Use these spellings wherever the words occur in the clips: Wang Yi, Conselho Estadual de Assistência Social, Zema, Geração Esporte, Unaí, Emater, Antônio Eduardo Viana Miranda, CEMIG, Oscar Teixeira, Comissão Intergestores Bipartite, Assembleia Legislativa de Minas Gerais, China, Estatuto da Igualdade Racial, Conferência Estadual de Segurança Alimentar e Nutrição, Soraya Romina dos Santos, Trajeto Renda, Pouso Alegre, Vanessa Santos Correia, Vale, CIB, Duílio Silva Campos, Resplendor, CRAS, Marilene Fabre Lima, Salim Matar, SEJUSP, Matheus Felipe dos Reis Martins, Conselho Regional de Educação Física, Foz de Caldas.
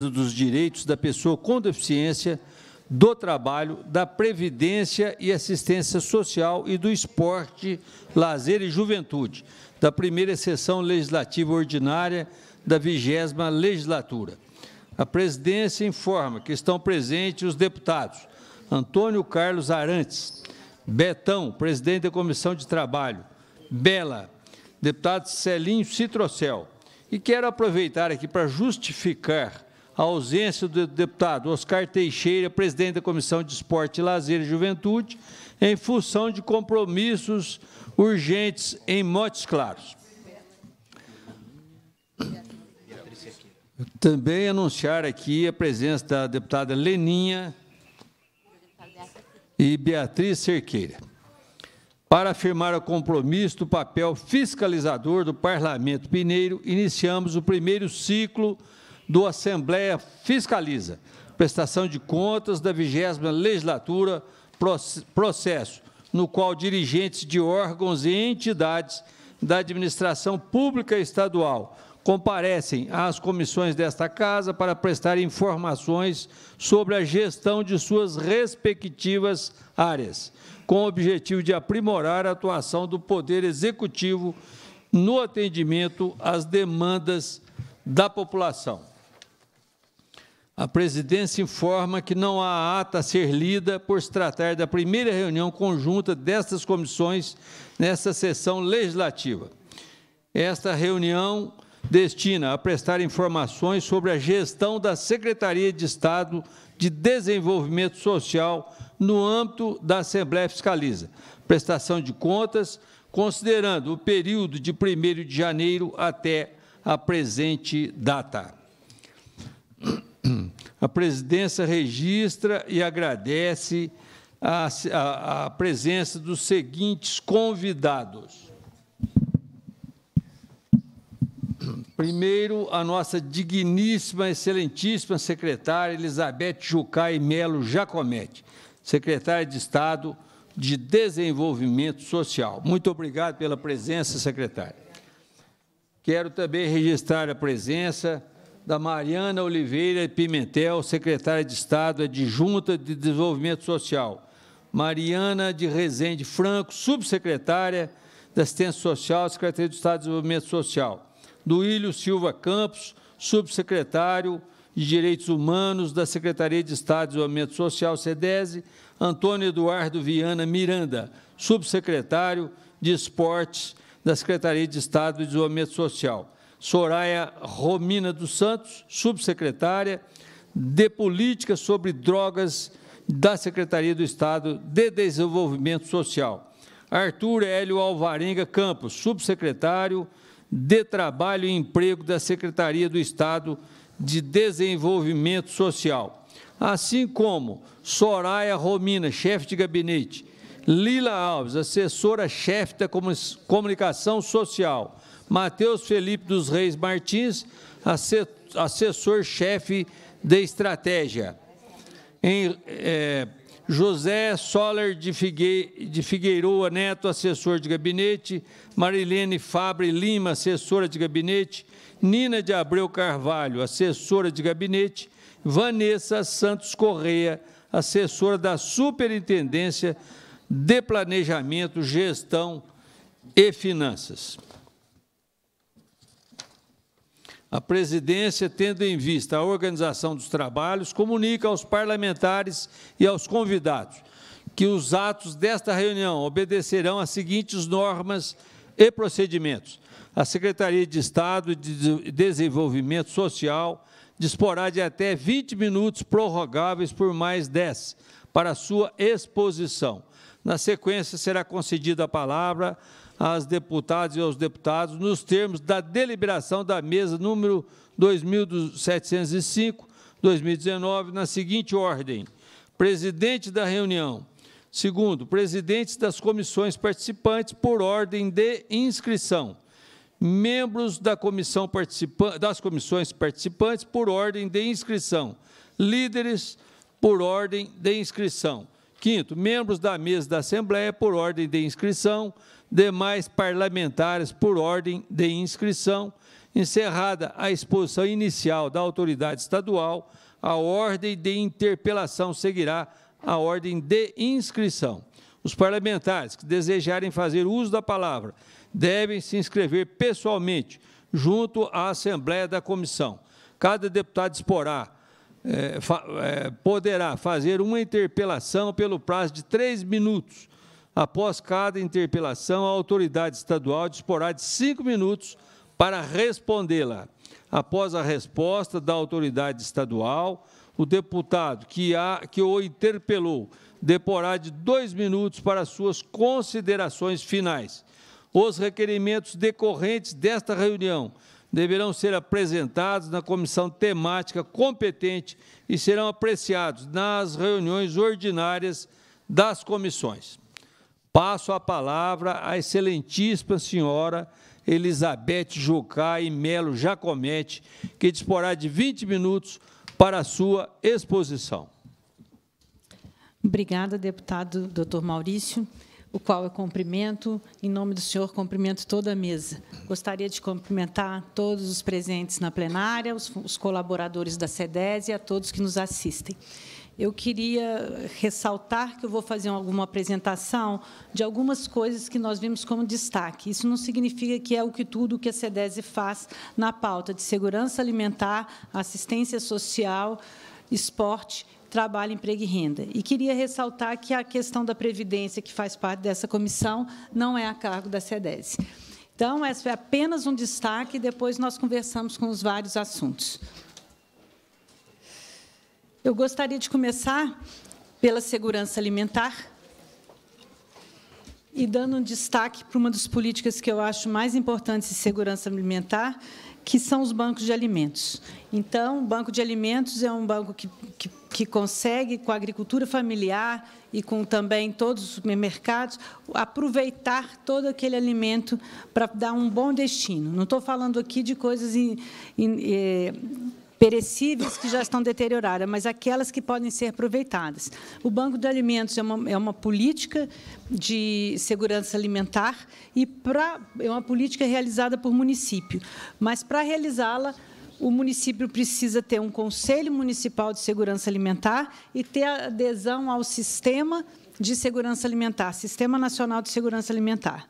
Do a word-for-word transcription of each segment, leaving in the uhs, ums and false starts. dos direitos da pessoa com deficiência, do trabalho, da previdência e assistência social e do esporte, lazer e juventude, da primeira sessão legislativa ordinária da vigésima legislatura. A presidência informa que estão presentes os deputados Antônio Carlos Arantes, Betão, presidente da Comissão de Trabalho, Bela, deputado Celinho Citrocel. E quero aproveitar aqui para justificar a ausência do deputado Oscar Teixeira, presidente da Comissão de Esporte, Lazer e Juventude, em função de compromissos urgentes em Montes Claros. Também anunciar aqui a presença da deputada Leninha e Beatriz Cerqueira, para afirmar o compromisso do papel fiscalizador do Parlamento Mineiro, iniciamos o primeiro ciclo do Assembleia Fiscaliza, prestação de contas da vigésima legislatura, processo no qual dirigentes de órgãos e entidades da administração pública estadual comparecem às comissões desta Casa para prestar informações sobre a gestão de suas respectivas áreas, com o objetivo de aprimorar a atuação do Poder Executivo no atendimento às demandas da população. A presidência informa que não há ata a ser lida por se tratar da primeira reunião conjunta destas comissões nesta sessão legislativa. Esta reunião destina a prestar informações sobre a gestão da Secretaria de Estado de Desenvolvimento Social no âmbito da Assembleia Fiscaliza, prestação de contas, considerando o período de primeiro de janeiro até a presente data. A presidência registra e agradece a, a, a presença dos seguintes convidados. Primeiro, a nossa digníssima, excelentíssima secretária Elizabeth Jucá Melo Giacometti, secretária de Estado de Desenvolvimento Social. Muito obrigado pela presença, secretária. Quero também registrar a presença da Mariana Oliveira Pimentel, secretária de Estado adjunta de Desenvolvimento Social. Mariana de Rezende Franco, subsecretária da Assistência Social, secretária de Estado de Desenvolvimento Social. Duílio Silva Campos, subsecretário de Direitos Humanos da Secretaria de Estado de Desenvolvimento Social, SEDESE, Antônio Eduardo Viana Miranda, subsecretário de Esportes da Secretaria de Estado de Desenvolvimento Social, Soraya Romina dos Santos, subsecretária de Política sobre Drogas da Secretaria do Estado de Desenvolvimento Social, Artur Hélio Alvarenga Campos, subsecretário de Trabalho e Emprego da Secretaria do Estado de Desenvolvimento Social, assim como Soraya Romina, chefe de gabinete, Lila Alves, assessora-chefe da Comunicação Social, Matheus Felipe dos Reis Martins, assessor-chefe de Estratégia, em, é, José Soler de Figueiroa Neto, assessor de gabinete, Marilene Fabre Lima, assessora de gabinete, Nina de Abreu Carvalho, assessora de gabinete, Vanessa Santos Correia, assessora da Superintendência de Planejamento, Gestão e Finanças. A presidência, tendo em vista a organização dos trabalhos, comunica aos parlamentares e aos convidados que os atos desta reunião obedecerão às seguintes normas e procedimentos. A Secretaria de Estado de Desenvolvimento Social disporá de até vinte minutos prorrogáveis por mais dez para sua exposição. Na sequência, será concedida a palavra às deputadas e aos deputados, nos termos da deliberação da mesa número dois mil setecentos e cinco, dois mil e dezenove, na seguinte ordem: presidente da reunião. Segundo, presidentes das comissões participantes por ordem de inscrição. Membros da comissão participa- das comissões participantes por ordem de inscrição. Líderes por ordem de inscrição. Quinto, membros da mesa da Assembleia por ordem de inscrição, demais parlamentares por ordem de inscrição Encerrada a exposição inicial da autoridade estadual, a ordem de interpelação seguirá a ordem de inscrição. Os parlamentares que desejarem fazer uso da palavra devem se inscrever pessoalmente junto à Assembleia da Comissão. Cada deputado disporá, é, fa, é, poderá fazer uma interpelação pelo prazo de três minutos. Após cada interpelação, a autoridade estadual disporá de cinco minutos para respondê-la. Após a resposta da autoridade estadual, o deputado que, a, que o interpelou deporá de dois minutos para suas considerações finais. Os requerimentos decorrentes desta reunião deverão ser apresentados na comissão temática competente e serão apreciados nas reuniões ordinárias das comissões. Passo a palavra à excelentíssima senhora Elizabeth Jucá Melo Giacometti, que disporá de vinte minutos para a sua exposição. Obrigada, deputado doutor Maurício, o qual eu cumprimento. Em nome do senhor, cumprimento toda a mesa. Gostaria de cumprimentar todos os presentes na plenária, os, os colaboradores da SEDESE e a todos que nos assistem. Eu queria ressaltar que eu vou fazer alguma apresentação de algumas coisas que nós vimos como destaque. Isso não significa que é o que tudo que a SEDESE faz na pauta de segurança alimentar, assistência social, esporte, trabalho, emprego e renda. E queria ressaltar que a questão da Previdência, que faz parte dessa comissão, não é a cargo da SEDESE. Então, esse é apenas um destaque, e depois nós conversamos com os vários assuntos. Eu gostaria de começar pela segurança alimentar e dando um destaque para uma das políticas que eu acho mais importantes de segurança alimentar, que são os bancos de alimentos. Então, o Banco de Alimentos é um banco que, que, que consegue, com a agricultura familiar e com também todos os supermercados, aproveitar todo aquele alimento para dar um bom destino. Não estou falando aqui de coisas em, em, eh, perecíveis que já estão deterioradas, mas aquelas que podem ser aproveitadas. O Banco de Alimentos é uma, é uma política de segurança alimentar e pra, é uma política realizada por município, mas, para realizá-la, o município precisa ter um Conselho Municipal de Segurança Alimentar e ter adesão ao Sistema de Segurança Alimentar, Sistema Nacional de Segurança Alimentar.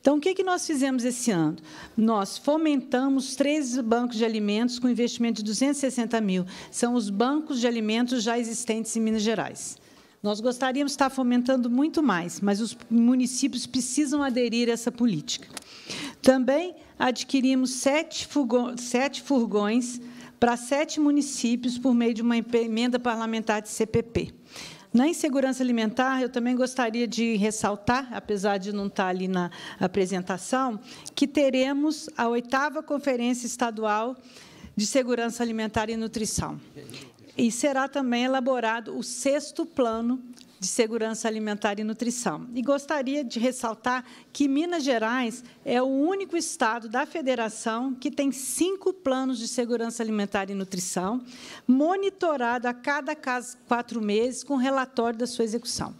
Então, o que nós fizemos esse ano? Nós fomentamos três bancos de alimentos com investimento de duzentos e sessenta mil. São os bancos de alimentos já existentes em Minas Gerais. Nós gostaríamos de estar fomentando muito mais, mas os municípios precisam aderir a essa política. Também adquirimos sete furgões, sete furgões para sete municípios por meio de uma emenda parlamentar de C P P. Na insegurança alimentar, eu também gostaria de ressaltar, apesar de não estar ali na apresentação, que teremos a oitava Conferência Estadual de Segurança Alimentar e Nutrição. E será também elaborado o sexto plano de segurança alimentar e nutrição. E gostaria de ressaltar que Minas Gerais é o único estado da federação que tem cinco planos de segurança alimentar e nutrição, monitorado a cada quatro meses com relatório da sua execução.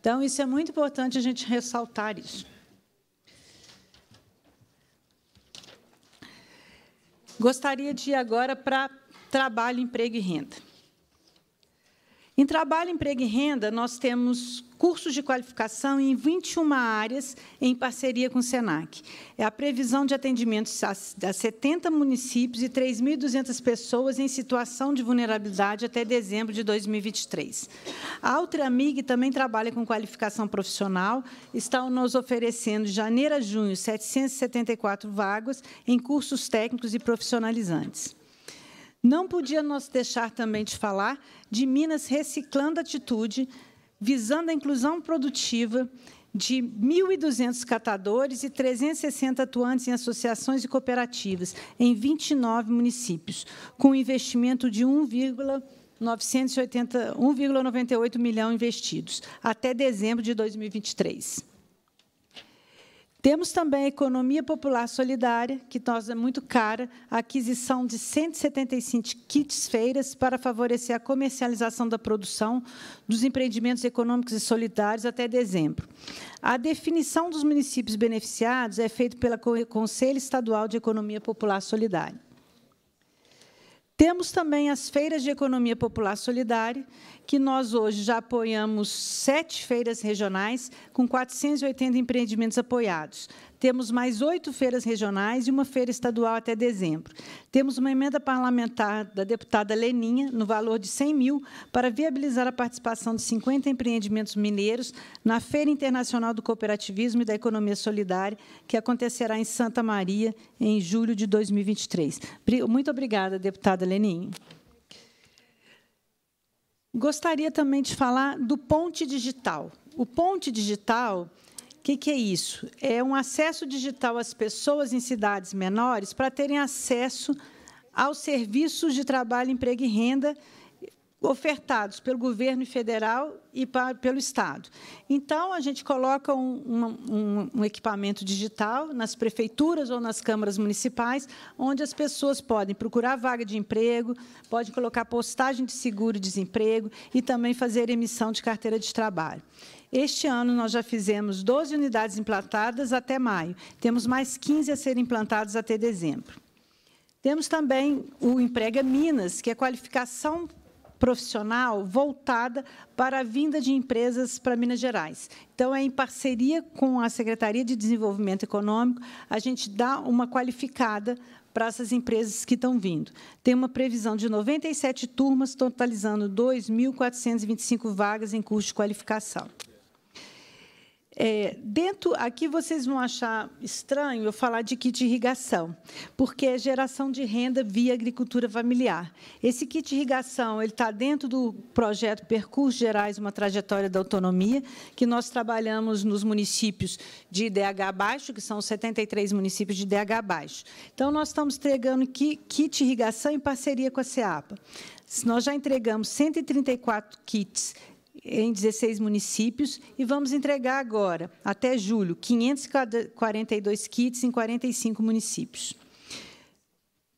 Então, isso é muito importante a gente ressaltar isso. Gostaria de ir agora para trabalho, emprego e renda. Em trabalho, emprego e renda, nós temos cursos de qualificação em vinte e uma áreas em parceria com o SENAC. É a previsão de atendimentos a setenta municípios e três mil e duzentas pessoas em situação de vulnerabilidade até dezembro de dois mil e vinte e três. A Ultramig também trabalha com qualificação profissional, está nos oferecendo, de janeiro a junho, setecentas e setenta e quatro vagas em cursos técnicos e profissionalizantes. Não podia nós deixar também de falar de Minas Reciclando Atitude, visando a inclusão produtiva de mil e duzentos catadores e trezentos e sessenta atuantes em associações e cooperativas, em vinte e nove municípios, com investimento de um vírgula noventa e oito milhão investidos, até dezembro de dois mil e vinte e três. Temos também a Economia Popular Solidária, que nós é muito cara, a aquisição de cento e setenta e cinco kits feiras para favorecer a comercialização da produção dos empreendimentos econômicos e solidários até dezembro. A definição dos municípios beneficiados é feita pela Conselho Estadual de Economia Popular Solidária. Temos também as feiras de economia popular solidária, que nós hoje já apoiamos sete feiras regionais, com quatrocentos e oitenta empreendimentos apoiados. Temos mais oito feiras regionais e uma feira estadual até dezembro. Temos uma emenda parlamentar da deputada Leninha, no valor de cem mil, para viabilizar a participação de cinquenta empreendimentos mineiros na Feira Internacional do Cooperativismo e da Economia Solidária, que acontecerá em Santa Maria, em julho de dois mil e vinte e três. Muito obrigada, deputada Leninha. Gostaria também de falar do Ponte Digital. O Ponte Digital... O que, que é isso? É um acesso digital às pessoas em cidades menores para terem acesso aos serviços de trabalho, emprego e renda ofertados pelo governo federal e para, pelo Estado. Então, a gente coloca um, um, um equipamento digital nas prefeituras ou nas câmaras municipais, onde as pessoas podem procurar vaga de emprego, podem colocar postagem de seguro-desemprego e também fazer emissão de carteira de trabalho. Este ano, nós já fizemos doze unidades implantadas até maio. Temos mais quinze a serem implantadas até dezembro. Temos também o Emprega Minas, que é a qualificação profissional voltada para a vinda de empresas para Minas Gerais. Então, é em parceria com a Secretaria de Desenvolvimento Econômico, a gente dá uma qualificada para essas empresas que estão vindo. Tem uma previsão de noventa e sete turmas, totalizando dois mil quatrocentas e vinte e cinco vagas em curso de qualificação. É, dentro, aqui vocês vão achar estranho eu falar de kit de irrigação, porque é geração de renda via agricultura familiar. Esse kit de irrigação ele está dentro do projeto Percursos Gerais, uma trajetória da autonomia, que nós trabalhamos nos municípios de I D H baixo, que são setenta e três municípios de I D H baixo. Então, nós estamos entregando kit de irrigação em parceria com a SEAPA. Nós já entregamos cento e trinta e quatro kits em dezesseis municípios, e vamos entregar agora, até julho, quinhentos e quarenta e dois kits em quarenta e cinco municípios.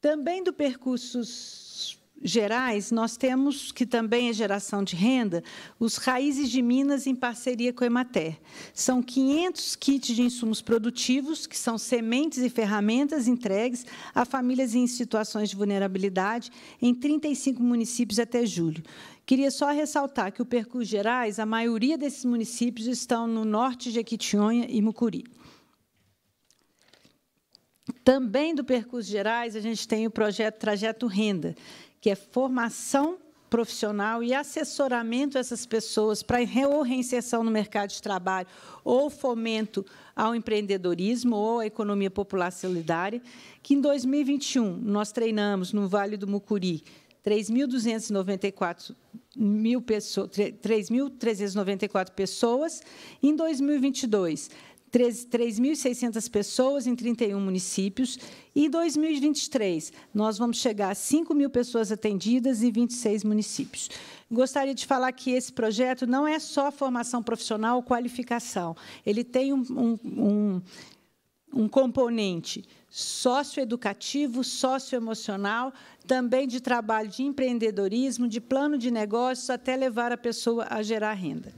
Também do Percursos Gerais, nós temos, que também é geração de renda, os Raízes de Minas em parceria com a Emater. São quinhentos kits de insumos produtivos, que são sementes e ferramentas entregues a famílias em situações de vulnerabilidade em trinta e cinco municípios até julho. Queria só ressaltar que o Percursos Gerais, a maioria desses municípios estão no norte de Jequitinhonha e Mucuri. Também do Percursos Gerais, a gente tem o projeto Trajeto Renda, que é formação profissional e assessoramento a essas pessoas para ou reinserção no mercado de trabalho ou fomento ao empreendedorismo ou à economia popular solidária, que em dois mil e vinte e um nós treinamos no Vale do Mucuri três mil trezentas e noventa e quatro pessoas. Em dois mil e vinte e dois, três mil e seiscentas pessoas em trinta e um municípios. E em dois mil e vinte e três, nós vamos chegar a cinco mil pessoas atendidas em vinte e seis municípios. Gostaria de falar que esse projeto não é só formação profissional ou qualificação. Ele tem um, um, um, um componente socioeducativo, socioemocional, também de trabalho de empreendedorismo, de plano de negócios, até levar a pessoa a gerar renda.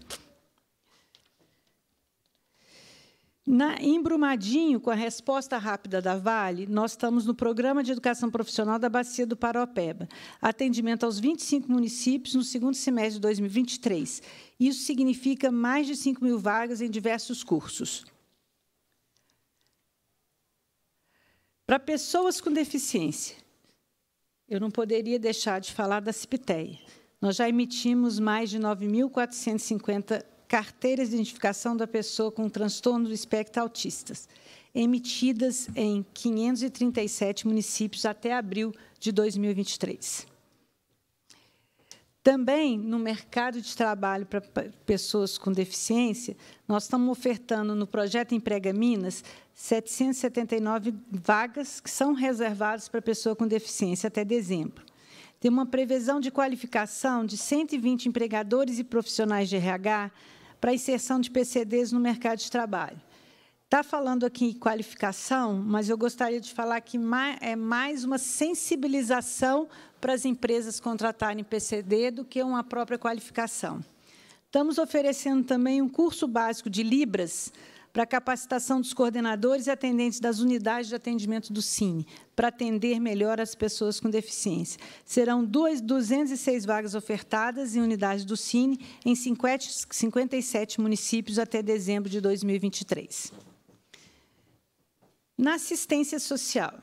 Na, em Brumadinho, com a resposta rápida da Vale, nós estamos no Programa de Educação Profissional da Bacia do Paraopeba, atendimento aos vinte e cinco municípios no segundo semestre de dois mil e vinte e três. Isso significa mais de cinco mil vagas em diversos cursos. Para pessoas com deficiência, eu não poderia deixar de falar da CIPTEI. Nós já emitimos mais de nove mil quatrocentas e cinquenta carteiras de identificação da pessoa com transtorno do espectro autista, emitidas em quinhentos e trinta e sete municípios até abril de dois mil e vinte e três. Também, no mercado de trabalho para pessoas com deficiência, nós estamos ofertando, no projeto Emprega Minas, setecentas e setenta e nove vagas que são reservadas para pessoa com deficiência até dezembro. Tem uma previsão de qualificação de cento e vinte empregadores e profissionais de R H para inserção de P C Ds no mercado de trabalho. Está falando aqui em qualificação, mas eu gostaria de falar que é mais uma sensibilização para as empresas contratarem P C D do que uma própria qualificação. Estamos oferecendo também um curso básico de Libras para capacitação dos coordenadores e atendentes das unidades de atendimento do CINE, para atender melhor as pessoas com deficiência. Serão duzentas e seis vagas ofertadas em unidades do CINE em cinquenta e sete municípios até dezembro de dois mil e vinte e três. Na assistência social,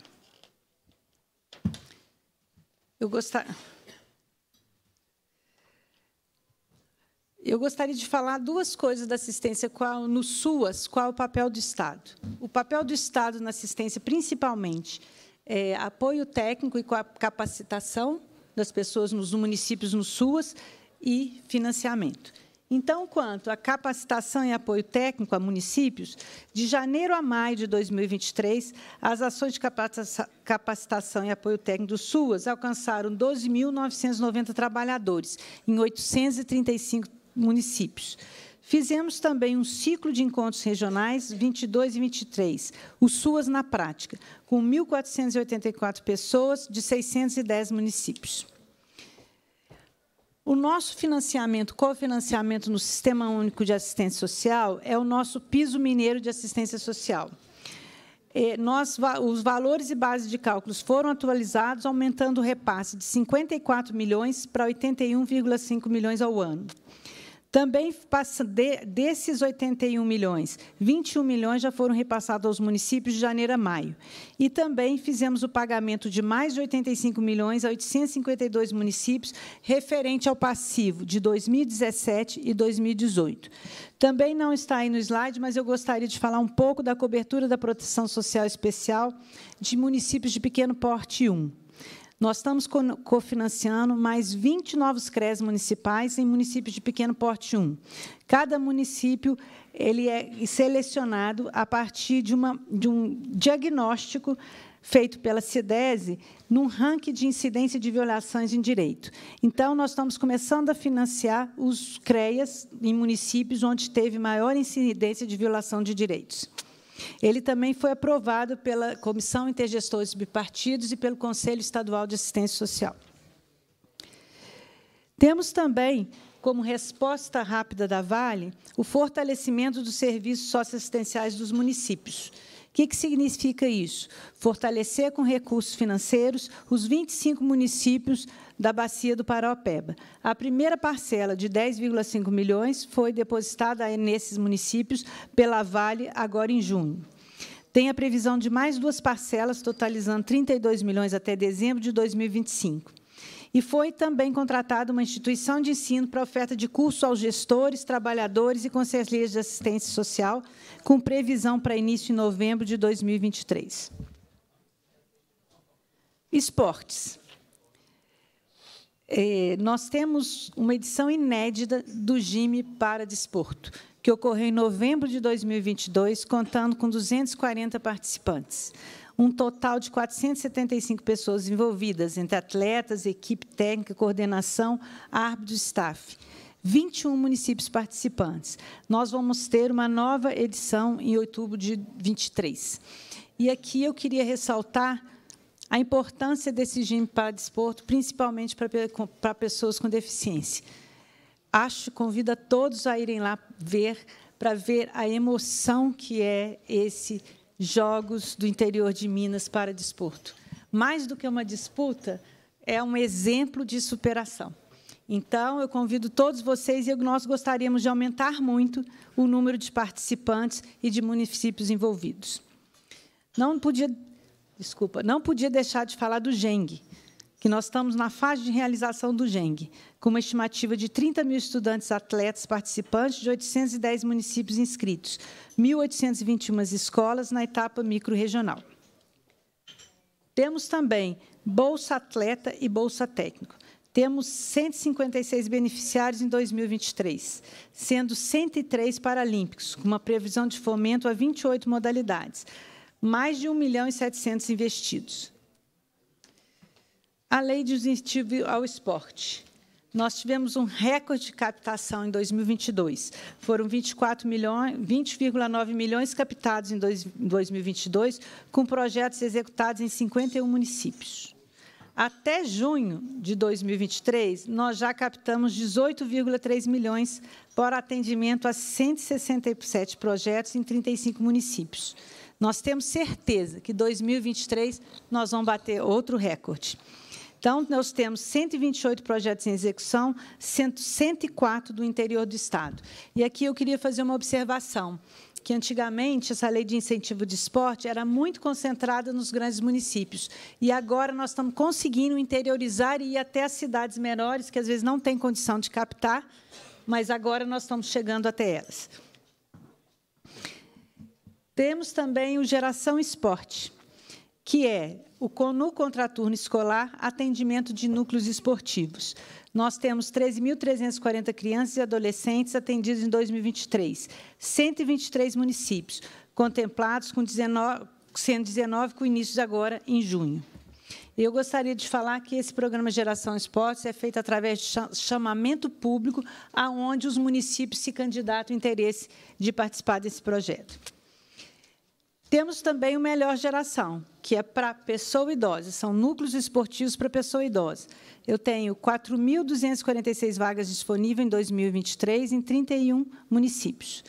eu gostaria... Eu gostaria de falar duas coisas da assistência, qual, no SUAS, qual é o papel do Estado. O papel do Estado na assistência, principalmente, é apoio técnico e capacitação das pessoas nos municípios no SUAS e financiamento. Então, quanto à capacitação e apoio técnico a municípios, de janeiro a maio de dois mil e vinte e três, as ações de capacitação e apoio técnico do SUAS alcançaram doze mil novecentos e noventa trabalhadores, em oitocentos e trinta e cinco municípios. Fizemos também um ciclo de encontros regionais vinte e dois e vinte e três, o SUAS na prática, com mil quatrocentas e oitenta e quatro pessoas de seiscentos e dez municípios. O nosso financiamento, cofinanciamento no Sistema Único de Assistência Social, é o nosso piso mineiro de assistência social. Nós, os valores e bases de cálculos foram atualizados, aumentando o repasse de cinquenta e quatro milhões para oitenta e um vírgula cinco milhões ao ano. Também passa de, desses oitenta e um milhões, vinte e um milhões já foram repassados aos municípios de janeiro a maio. E também fizemos o pagamento de mais de oitenta e cinco milhões a oitocentos e cinquenta e dois municípios, referente ao passivo de dois mil e dezessete e dois mil e dezoito. Também não está aí no slide, mas eu gostaria de falar um pouco da cobertura da proteção social especial de municípios de pequeno porte um. Nós estamos cofinanciando mais vinte novos CREAs municipais em municípios de pequeno porte um. Cada município ele é selecionado a partir de, uma, de um diagnóstico feito pela CEDESE num ranking de incidência de violações em direito. Então, nós estamos começando a financiar os CREAs em municípios onde teve maior incidência de violação de direitos. Ele também foi aprovado pela Comissão Intergestores Bipartites e pelo Conselho Estadual de Assistência Social. Temos também, como resposta rápida da Vale, o fortalecimento dos serviços socioassistenciais dos municípios. O que, que significa isso? Fortalecer com recursos financeiros os vinte e cinco municípios da Bacia do Paraopeba. A primeira parcela de dez vírgula cinco milhões foi depositada nesses municípios pela Vale agora em junho. Tem a previsão de mais duas parcelas, totalizando trinta e dois milhões até dezembro de dois mil e vinte e cinco. E foi também contratada uma instituição de ensino para oferta de curso aos gestores, trabalhadores e conselheiros de assistência social, com previsão para início em novembro de dois mil e vinte e três. Esportes. É, nós temos uma edição inédita do G I M para Desporto, que ocorreu em novembro de dois mil e vinte e dois, contando com duzentos e quarenta participantes. Um total de quatrocentas e setenta e cinco pessoas envolvidas, entre atletas, equipe técnica, coordenação, árbitro e staff. vinte e um municípios participantes. Nós vamos ter uma nova edição em outubro de vinte e três. E aqui eu queria ressaltar a importância desse G I M para desporto, principalmente para, para pessoas com deficiência. Acho, convido a todos a irem lá ver, para ver a emoção que é esse Jogos do interior de Minas para desporto. Mais do que uma disputa, é um exemplo de superação. Então, eu convido todos vocês, e nós gostaríamos de aumentar muito o número de participantes e de municípios envolvidos. Não podia, desculpa, não podia deixar de falar do J E M G, que nós estamos na fase de realização do J E M G, com uma estimativa de trinta mil estudantes atletas participantes de oitocentos e dez municípios inscritos, mil oitocentas e vinte e uma escolas na etapa microrregional. Temos também Bolsa Atleta e Bolsa Técnico. Temos cento e cinquenta e seis beneficiários em dois mil e vinte e três, sendo cento e três paralímpicos, com uma previsão de fomento a vinte e oito modalidades, mais de um milhão e setecentos investidos. A lei de incentivo ao esporte. Nós tivemos um recorde de captação em dois mil e vinte e dois. Foram vinte e quatro milhões, vinte vírgula nove milhões captados em dois mil e vinte e dois, com projetos executados em cinquenta e um municípios. Até junho de dois mil e vinte e três, nós já captamos dezoito vírgula três milhões para atendimento a cento e sessenta e sete projetos em trinta e cinco municípios. Nós temos certeza que em dois mil e vinte e três nós vamos bater outro recorde. Então, nós temos cento e vinte e oito projetos em execução, cento e quatro do interior do Estado. E aqui eu queria fazer uma observação, que antigamente essa lei de incentivo de esporte era muito concentrada nos grandes municípios. E agora nós estamos conseguindo interiorizar e ir até as cidades menores, que às vezes não têm condição de captar, mas agora nós estamos chegando até elas. Temos também o Geração Esporte, que é, no contraturno escolar, atendimento de núcleos esportivos. Nós temos treze mil trezentos e quarenta crianças e adolescentes atendidos em dois mil e vinte e três, cento e vinte e três municípios, contemplados, com dezenove, sendo dezenove com início de agora, em junho. Eu gostaria de falar que esse programa Geração Esportes é feito através de chamamento público, aonde os municípios se candidatam ao interesse de participar desse projeto. Temos também o Melhor Geração, que é para pessoa idosa, são núcleos esportivos para pessoa idosa. Eu tenho quatro mil duzentas e quarenta e seis vagas disponíveis em dois mil e vinte e três, em trinta e um municípios.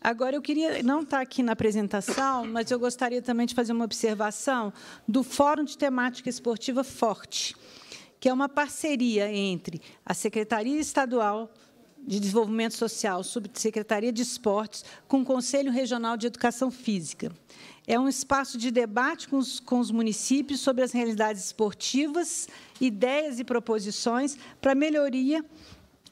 Agora, eu queria não estar aqui na apresentação, mas eu gostaria também de fazer uma observação do Fórum de Temática Esportiva Forte, que é uma parceria entre a Secretaria Estadual de Desenvolvimento Social, Subsecretaria de Esportes, com o Conselho Regional de Educação Física. É um espaço de debate com os, com os municípios sobre as realidades esportivas, ideias e proposições para melhoria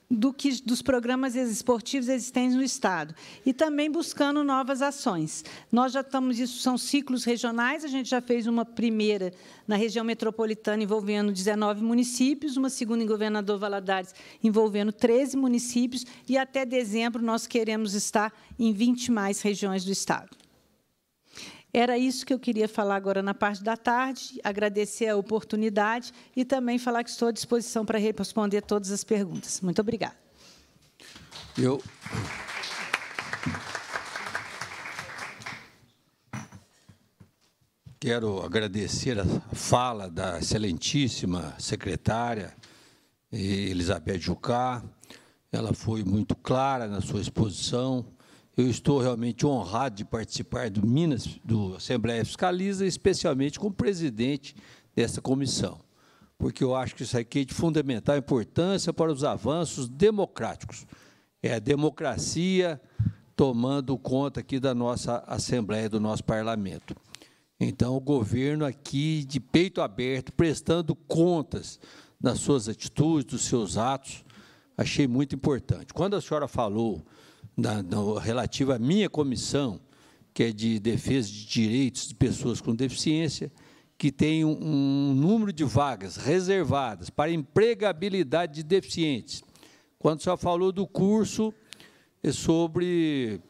do que, dos programas esportivos existentes no Estado, e também buscando novas ações. Nós já estamos, isso são ciclos regionais, a gente já fez uma primeira na região metropolitana envolvendo dezenove municípios, uma segunda em Governador Valadares envolvendo treze municípios, e até dezembro nós queremos estar em vinte mais regiões do Estado. Era isso que eu queria falar agora na parte da tarde, agradecer a oportunidade e também falar que estou à disposição para responder todas as perguntas. Muito obrigada. Eu, quero agradecer a fala da excelentíssima secretária Elizabeth Jucá. Ela foi muito clara na sua exposição. Eu estou realmente honrado de participar do Minas, do Assembleia Fiscaliza, especialmente como presidente dessa comissão, porque eu acho que isso aqui é de fundamental importância para os avanços democráticos. É a democracia tomando conta aqui da nossa Assembleia, do nosso parlamento. Então, o governo aqui, de peito aberto, prestando contas das suas atitudes, dos seus atos, achei muito importante. Quando a senhora falou Da, da, relativa à minha comissão, que é de defesa de direitos de pessoas com deficiência, que tem um, um número de vagas reservadas para empregabilidade de deficientes. Quando só falou do curso sobre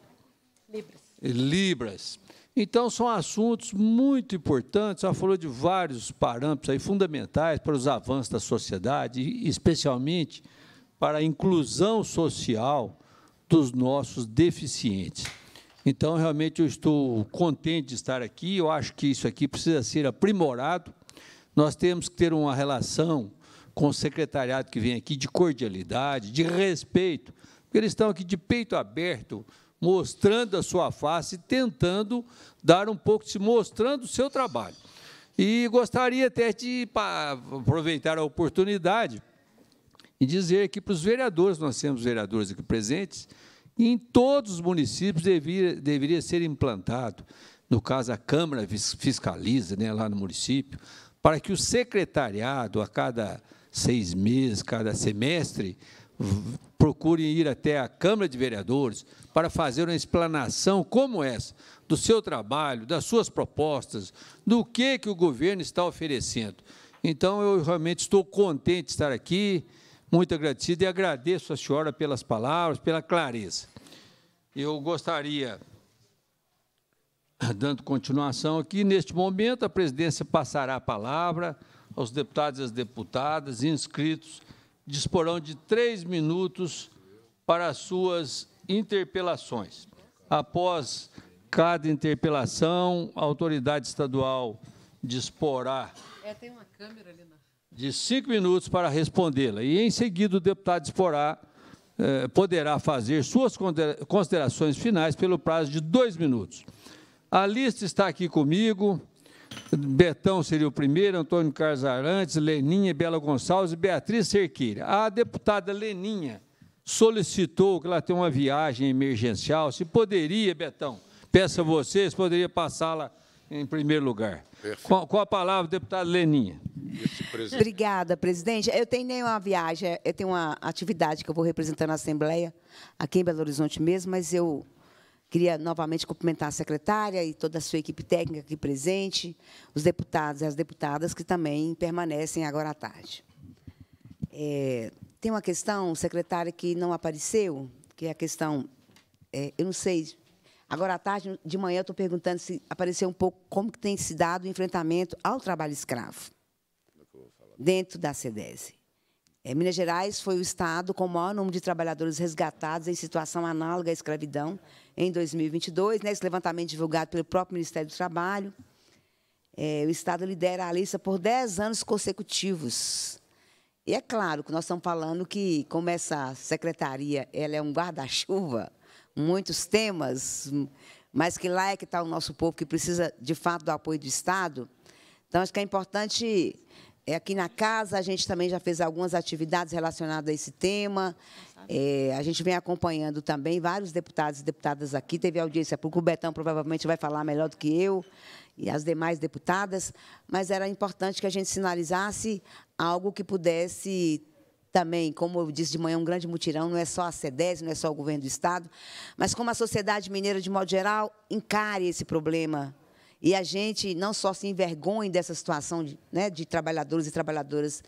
Libras. Libras. Então, são assuntos muito importantes, ela falou de vários parâmetros aí fundamentais para os avanços da sociedade, e especialmente para a inclusão social dos nossos deficientes. Então, realmente, eu estou contente de estar aqui, eu acho que isso aqui precisa ser aprimorado, nós temos que ter uma relação com o secretariado que vem aqui de cordialidade, de respeito, porque eles estão aqui de peito aberto, mostrando a sua face, tentando dar um pouco, se mostrando o seu trabalho. E gostaria até de aproveitar a oportunidade e dizer que para os vereadores, nós temos vereadores aqui presentes, e em todos os municípios deveria, deveria ser implantado, no caso, a Câmara Fiscaliza, né, lá no município, para que o secretariado, a cada seis meses, cada semestre, procure ir até a Câmara de Vereadores para fazer uma explanação como essa, do seu trabalho, das suas propostas, do que, que o governo está oferecendo. Então, eu realmente estou contente de estar aqui, muito agradecido, e agradeço a senhora pelas palavras, pela clareza. Eu gostaria, dando continuação aqui, neste momento, a presidência passará a palavra aos deputados e às deputadas inscritos disporão de três minutos para suas interpelações. Após cada interpelação, a autoridade estadual disporá é, tem uma câmera ali na... de cinco minutos para respondê-la. E, em seguida, o deputado disporá, eh, poderá fazer suas considerações finais pelo prazo de dois minutos. A lista está aqui comigo. Betão seria o primeiro, Antônio Carlos Arantes, Leninha, Bela Gonçalves e Beatriz Cerqueira. A deputada Leninha solicitou que ela tenha uma viagem emergencial. Se poderia, Betão, peço a vocês, poderia passá-la em primeiro lugar. Com, com a palavra, deputada Leninha. Obrigada, presidente. Eu tenho nenhuma viagem, eu tenho uma atividade que eu vou representar na Assembleia, aqui em Belo Horizonte mesmo, mas eu... queria novamente cumprimentar a secretária e toda a sua equipe técnica aqui presente, os deputados e as deputadas que também permanecem agora à tarde. É, tem uma questão, secretária, que não apareceu, que é a questão, é, eu não sei, agora à tarde, de manhã, eu estou perguntando se apareceu um pouco como que tem se dado o enfrentamento ao trabalho escravo dentro da SEDESE. É, Minas Gerais foi o estado com o maior número de trabalhadores resgatados em situação análoga à escravidão em dois mil e vinte e dois, né, esse levantamento divulgado pelo próprio Ministério do Trabalho. É, o estado lidera a lista por dez anos consecutivos. E é claro que nós estamos falando que, como essa secretaria ela é um guarda-chuva, muitos temas, mas que lá é que está o nosso povo, que precisa, de fato, do apoio do Estado. Então, acho que é importante... É, aqui na casa, a gente também já fez algumas atividades relacionadas a esse tema. É, a gente vem acompanhando também vários deputados e deputadas aqui. Teve audiência pública, o Betão provavelmente vai falar melhor do que eu e as demais deputadas, mas era importante que a gente sinalizasse algo que pudesse também, como eu disse de manhã, um grande mutirão, não é só a SEDESE, não é só o governo do Estado, mas como a sociedade mineira, de modo geral, encare esse problema. E a gente não só se envergonha dessa situação de, né, de trabalhadores e trabalhadoras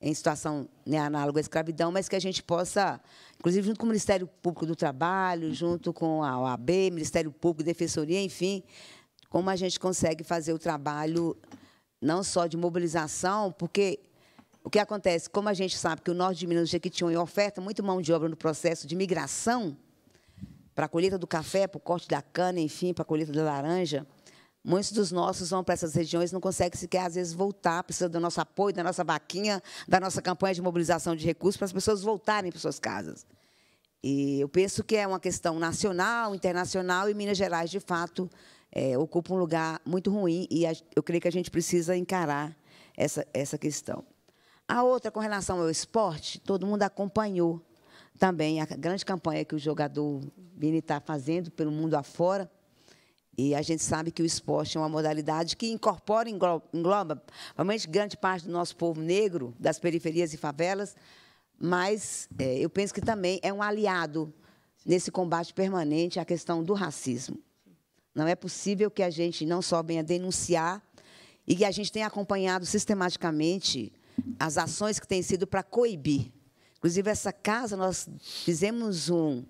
em situação, né, análoga à escravidão, mas que a gente possa, inclusive junto com o Ministério Público do Trabalho, junto com a O A B, Ministério Público, Defensoria, enfim, como a gente consegue fazer o trabalho não só de mobilização, porque o que acontece, como a gente sabe que o norte de Minas, Jequitinhonha, oferta muito mão de obra no processo de migração para a colheita do café, para o corte da cana, enfim, para a colheita da laranja, muitos dos nossos vão para essas regiões, não conseguem sequer, às vezes, voltar, precisa do nosso apoio, da nossa vaquinha, da nossa campanha de mobilização de recursos para as pessoas voltarem para suas casas. E eu penso que é uma questão nacional, internacional, e Minas Gerais, de fato, é, ocupa um lugar muito ruim, e a, eu creio que a gente precisa encarar essa, essa questão. A outra, com relação ao esporte, todo mundo acompanhou também a grande campanha que o jogador Vini está fazendo pelo mundo afora. E a gente sabe que o esporte é uma modalidade que incorpora, engloba, engloba realmente grande parte do nosso povo negro, das periferias e favelas, mas é, eu penso que também é um aliado nesse combate permanente à questão do racismo. Não é possível que a gente não só venha denunciar e que a gente tenha acompanhado sistematicamente as ações que têm sido para coibir. Inclusive, essa casa, nós fizemos um...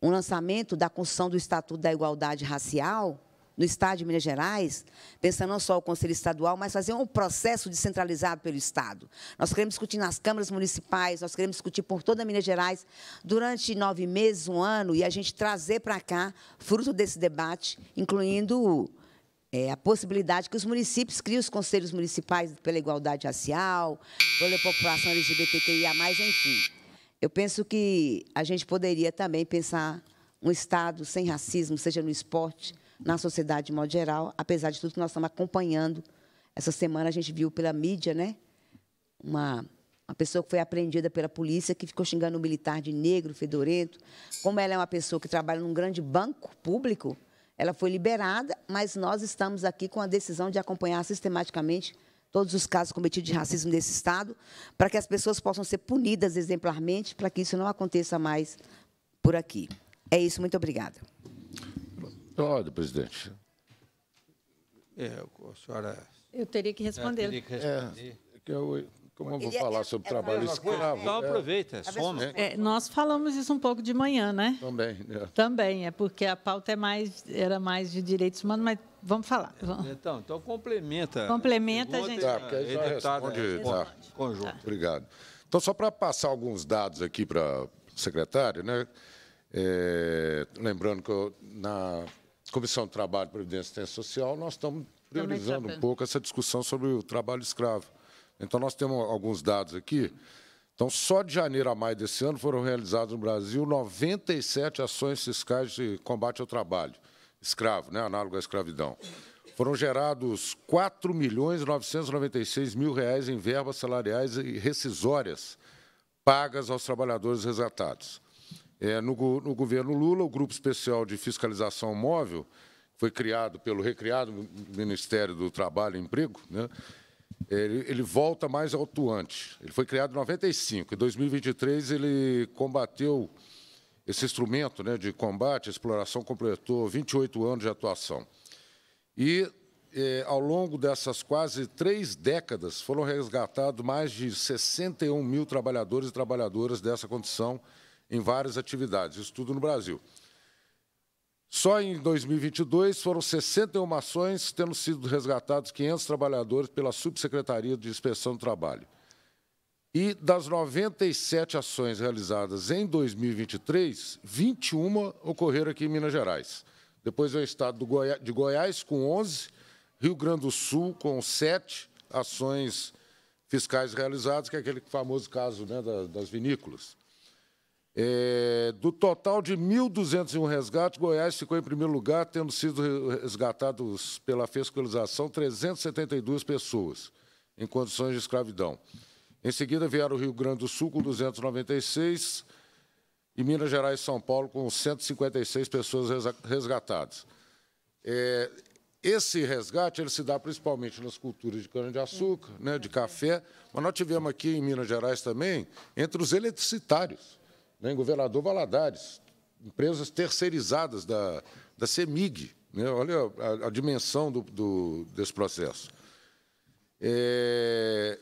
um lançamento da construção do Estatuto da Igualdade Racial no Estado de Minas Gerais, pensando não só o Conselho Estadual, mas fazer um processo descentralizado pelo Estado. Nós queremos discutir nas câmaras municipais, nós queremos discutir por toda Minas Gerais durante nove meses, um ano, e a gente trazer para cá, fruto desse debate, incluindo é, a possibilidade que os municípios criem os conselhos municipais pela igualdade racial, pela população L G B T Q I A mais, enfim. Eu penso que a gente poderia também pensar um Estado sem racismo, seja no esporte, na sociedade de modo geral, apesar de tudo que nós estamos acompanhando. Essa semana a gente viu pela mídia, né, uma, uma pessoa que foi apreendida pela polícia, que ficou xingando um militar de negro, fedorento. Como ela é uma pessoa que trabalha num grande banco público, ela foi liberada, mas nós estamos aqui com a decisão de acompanhar sistematicamente todos os casos cometidos de racismo nesse Estado, para que as pessoas possam ser punidas exemplarmente, para que isso não aconteça mais por aqui. É isso, muito obrigada. Olha, presidente. É, a senhora... Eu teria que responder. Eu teria que responder. É, que eu, como eu vou falar sobre o trabalho escravo... Então, aproveita, soma. É, nós falamos isso um pouco de manhã, né? Também. É. Também, é porque a pauta é mais, era mais de direitos humanos, mas... Vamos falar. Vamos. Então, então complementa. Complementa, a gente. Tá, porque aí já responde, tá, conjunto. Tá. Obrigado. Então, só para passar alguns dados aqui para o secretário, né? É, lembrando que eu, na Comissão do Trabalho, Previdência e Assistência Social, nós estamos priorizando um pouco essa discussão sobre o trabalho escravo. Então, nós temos alguns dados aqui. Então, só de janeiro a maio desse ano foram realizadas no Brasil noventa e sete ações fiscais de combate ao trabalho escravo, né, análogo à escravidão. Foram gerados quatro milhões novecentos e noventa e seis mil reais em verbas salariais e rescisórias pagas aos trabalhadores resgatados. É, no, no governo Lula, o Grupo Especial de Fiscalização Móvel, foi criado pelo recriado Ministério do Trabalho e Emprego, né, ele, ele volta mais atuante. Ele foi criado em noventa e cinco. Em dois mil e vinte e três, ele combateu esse instrumento, né, de combate à exploração, completou vinte e oito anos de atuação. E, eh, ao longo dessas quase três décadas, foram resgatados mais de sessenta e um mil trabalhadores e trabalhadoras dessa condição em várias atividades, isso tudo no Brasil. Só em dois mil e vinte e dois foram sessenta e uma ações, tendo sido resgatados quinhentos trabalhadores pela Subsecretaria de Inspeção do Trabalho. E das noventa e sete ações realizadas em dois mil e vinte e três, vinte e uma ocorreram aqui em Minas Gerais. Depois veio o estado de Goiás, com onze, Rio Grande do Sul, com sete ações fiscais realizadas, que é aquele famoso caso, né, das vinícolas. É, do total de mil duzentos e um resgates, Goiás ficou em primeiro lugar, tendo sido resgatados pela fiscalização trezentas e setenta e duas pessoas em condições de escravidão. Em seguida, vieram o Rio Grande do Sul, com duzentos e noventa e seis, e Minas Gerais e São Paulo, com cento e cinquenta e seis pessoas resgatadas. É, esse resgate ele se dá principalmente nas culturas de cana-de-açúcar, né, de café, mas nós tivemos aqui em Minas Gerais também, entre os eletricitários, em Governador Valadares, empresas terceirizadas da, da CEMIG. Né? Olha a, a dimensão do, do, desse processo. É,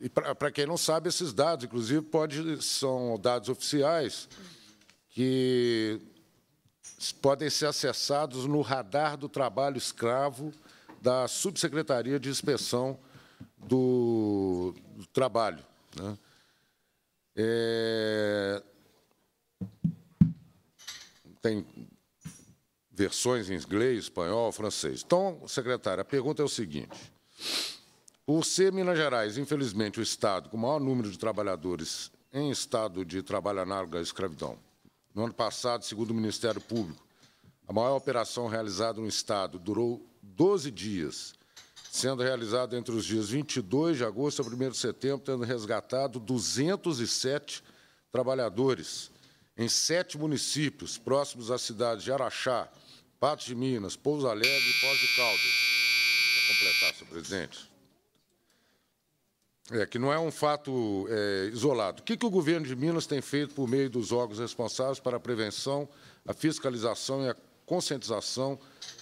e para quem não sabe, esses dados, inclusive, pode, são dados oficiais que podem ser acessados no radar do trabalho escravo da Subsecretaria de Inspeção do, do Trabalho. Né? É... Tem versões em inglês, espanhol, francês. Então, secretário, a pergunta é o seguinte. O C Minas Gerais, infelizmente, o estado com o maior número de trabalhadores em estado de trabalho análogo à escravidão. No ano passado, segundo o Ministério Público, a maior operação realizada no estado durou doze dias, sendo realizado entre os dias vinte e dois de agosto e primeiro de setembro, tendo resgatado duzentos e sete trabalhadores em sete municípios próximos às cidades de Araxá, Patos de Minas, Pouso Alegre e Foz de Caldas. Para completar, senhor presidente. É que não é um fato é, isolado. O que, que o governo de Minas tem feito por meio dos órgãos responsáveis para a prevenção, a fiscalização e a conscientização,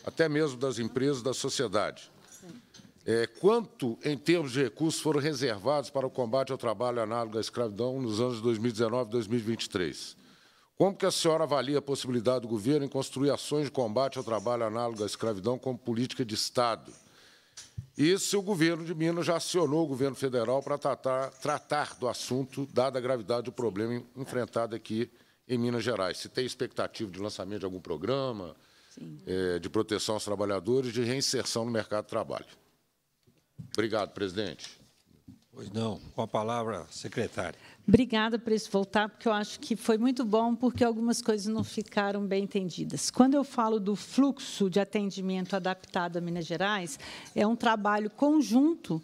até mesmo das empresas e da sociedade? É, quanto, em termos de recursos, foram reservados para o combate ao trabalho análogo à escravidão nos anos de dois mil e dezenove e dois mil e vinte e três? Como que a senhora avalia a possibilidade do governo em construir ações de combate ao trabalho análogo à escravidão como política de Estado? E se o governo de Minas já acionou o governo federal para tratar, tratar do assunto, dada a gravidade do problema enfrentado aqui em Minas Gerais? Se tem expectativa de lançamento de algum programa, é, de proteção aos trabalhadores, de reinserção no mercado de trabalho? Obrigado, presidente. Pois não, com a palavra, secretária. Obrigada por isso voltar, porque eu acho que foi muito bom, porque algumas coisas não ficaram bem entendidas. Quando eu falo do fluxo de atendimento adaptado a Minas Gerais, é um trabalho conjunto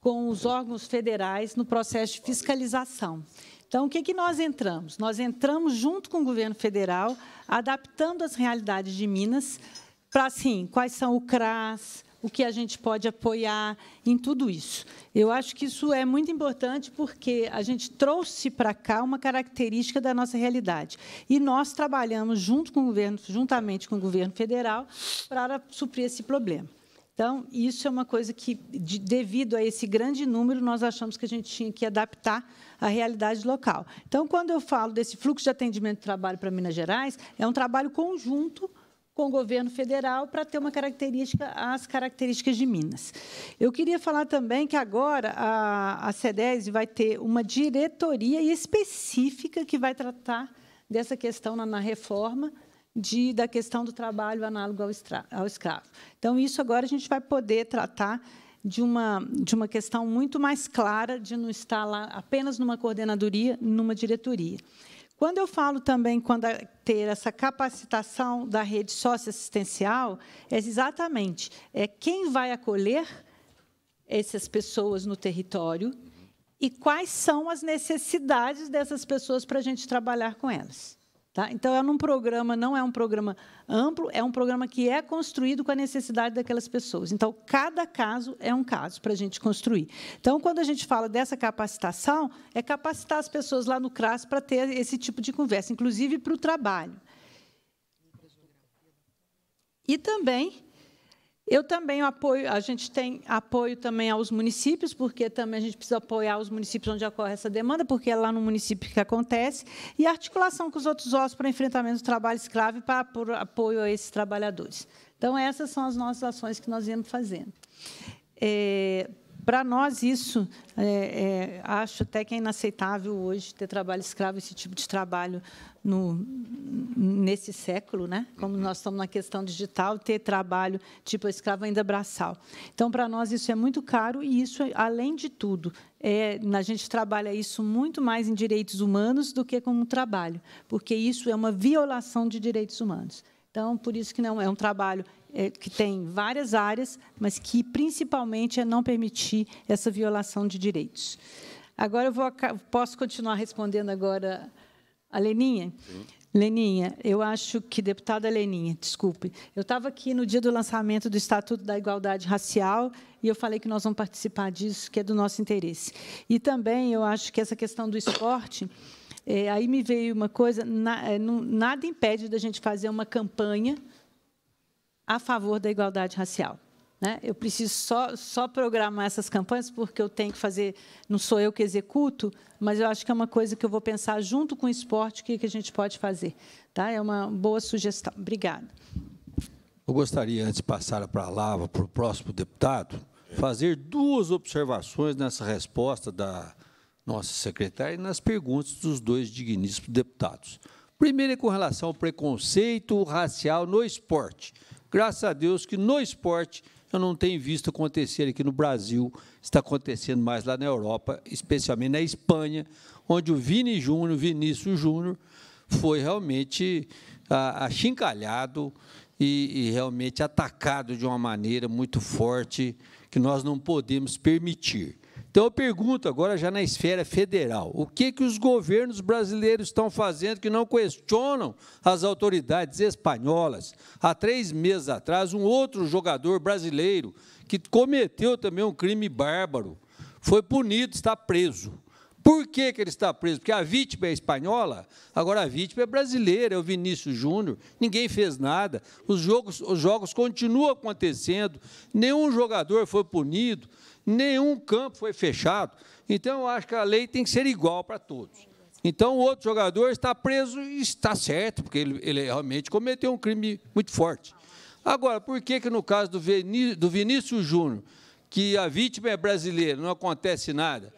com os órgãos federais no processo de fiscalização. Então, o que, que nós entramos? Nós entramos junto com o governo federal, adaptando as realidades de Minas para, assim, quais são o CRAS, o que a gente pode apoiar em tudo isso. Eu acho que isso é muito importante, porque a gente trouxe para cá uma característica da nossa realidade. E nós trabalhamos junto com o governo, juntamente com o governo federal, para suprir esse problema. Então, isso é uma coisa que, de, devido a esse grande número, nós achamos que a gente tinha que adaptar à realidade local. Então, quando eu falo desse fluxo de atendimento de trabalho para Minas Gerais, é um trabalho conjunto com o governo federal para ter uma característica, as características de Minas. Eu queria falar também que agora a, a CEDESE vai ter uma diretoria específica que vai tratar dessa questão na, na reforma de, da questão do trabalho análogo ao, estra, ao escravo. Então, isso agora a gente vai poder tratar de uma, de uma questão muito mais clara, de não estar lá apenas numa coordenadoria, numa diretoria. Quando eu falo também, quando ter essa capacitação da rede socioassistencial, é exatamente é quem vai acolher essas pessoas no território e quais são as necessidades dessas pessoas para a gente trabalhar com elas. Tá? Então, é um programa, não é um programa amplo, é um programa que é construído com a necessidade daquelas pessoas. Então, cada caso é um caso para a gente construir. Então, quando a gente fala dessa capacitação, é capacitar as pessoas lá no CRAS para ter esse tipo de conversa, inclusive para o trabalho. E também, eu também apoio, a gente tem apoio também aos municípios, porque também a gente precisa apoiar os municípios onde ocorre essa demanda, porque é lá no município que acontece, e articulação com os outros órgãos para enfrentamento do trabalho escravo e para apoio a esses trabalhadores. Então, essas são as nossas ações que nós viemos fazendo. É, para nós, isso, é, é, acho até que é inaceitável hoje ter trabalho escravo, esse tipo de trabalho no, nesse século, né? Como nós estamos na questão digital, ter trabalho tipo escravo ainda braçal. Então, para nós, isso é muito caro e isso, além de tudo, é, a gente trabalha isso muito mais em direitos humanos do que como trabalho, porque isso é uma violação de direitos humanos. Então, por isso que não é um trabalho é, que tem várias áreas, mas que, principalmente, é não permitir essa violação de direitos. Agora, eu vou, posso continuar respondendo agora a Leninha? Sim. Leninha, eu acho que, deputada Leninha, desculpe, eu estava aqui no dia do lançamento do Estatuto da Igualdade Racial e eu falei que nós vamos participar disso, que é do nosso interesse. E também eu acho que essa questão do esporte... É, aí me veio uma coisa, na, não, nada impede da gente fazer uma campanha a favor da igualdade racial. Né? Eu preciso só, só programar essas campanhas, porque eu tenho que fazer, não sou eu que executo, mas eu acho que é uma coisa que eu vou pensar junto com o esporte, o que, que a gente pode fazer. Tá? É uma boa sugestão. Obrigada. Eu gostaria, antes de passar a palavra para o próximo deputado, fazer duas observações nessa resposta da... nossa secretária, e nas perguntas dos dois digníssimos deputados. Primeiro é com relação ao preconceito racial no esporte. Graças a Deus que no esporte eu não tenho visto acontecer aqui no Brasil, está acontecendo mais lá na Europa, especialmente na Espanha, onde o Vini Júnior, Vinícius Júnior, foi realmente achincalhado e, e realmente atacado de uma maneira muito forte que nós não podemos permitir. Então, eu pergunto agora, já na esfera federal, o que, que os governos brasileiros estão fazendo que não questionam as autoridades espanholas? Há três meses atrás, um outro jogador brasileiro, que cometeu também um crime bárbaro, foi punido, está preso. Por que, que ele está preso? Porque a vítima é espanhola, agora a vítima é brasileira, é o Vinícius Júnior, ninguém fez nada, os jogos, os jogos continuam acontecendo, nenhum jogador foi punido, nenhum campo foi fechado. Então, eu acho que a lei tem que ser igual para todos. Então, o outro jogador está preso e está certo, porque ele, ele realmente cometeu um crime muito forte. Agora, por que, que no caso do, Viní, do Vinícius Júnior, que a vítima é brasileira, não acontece nada,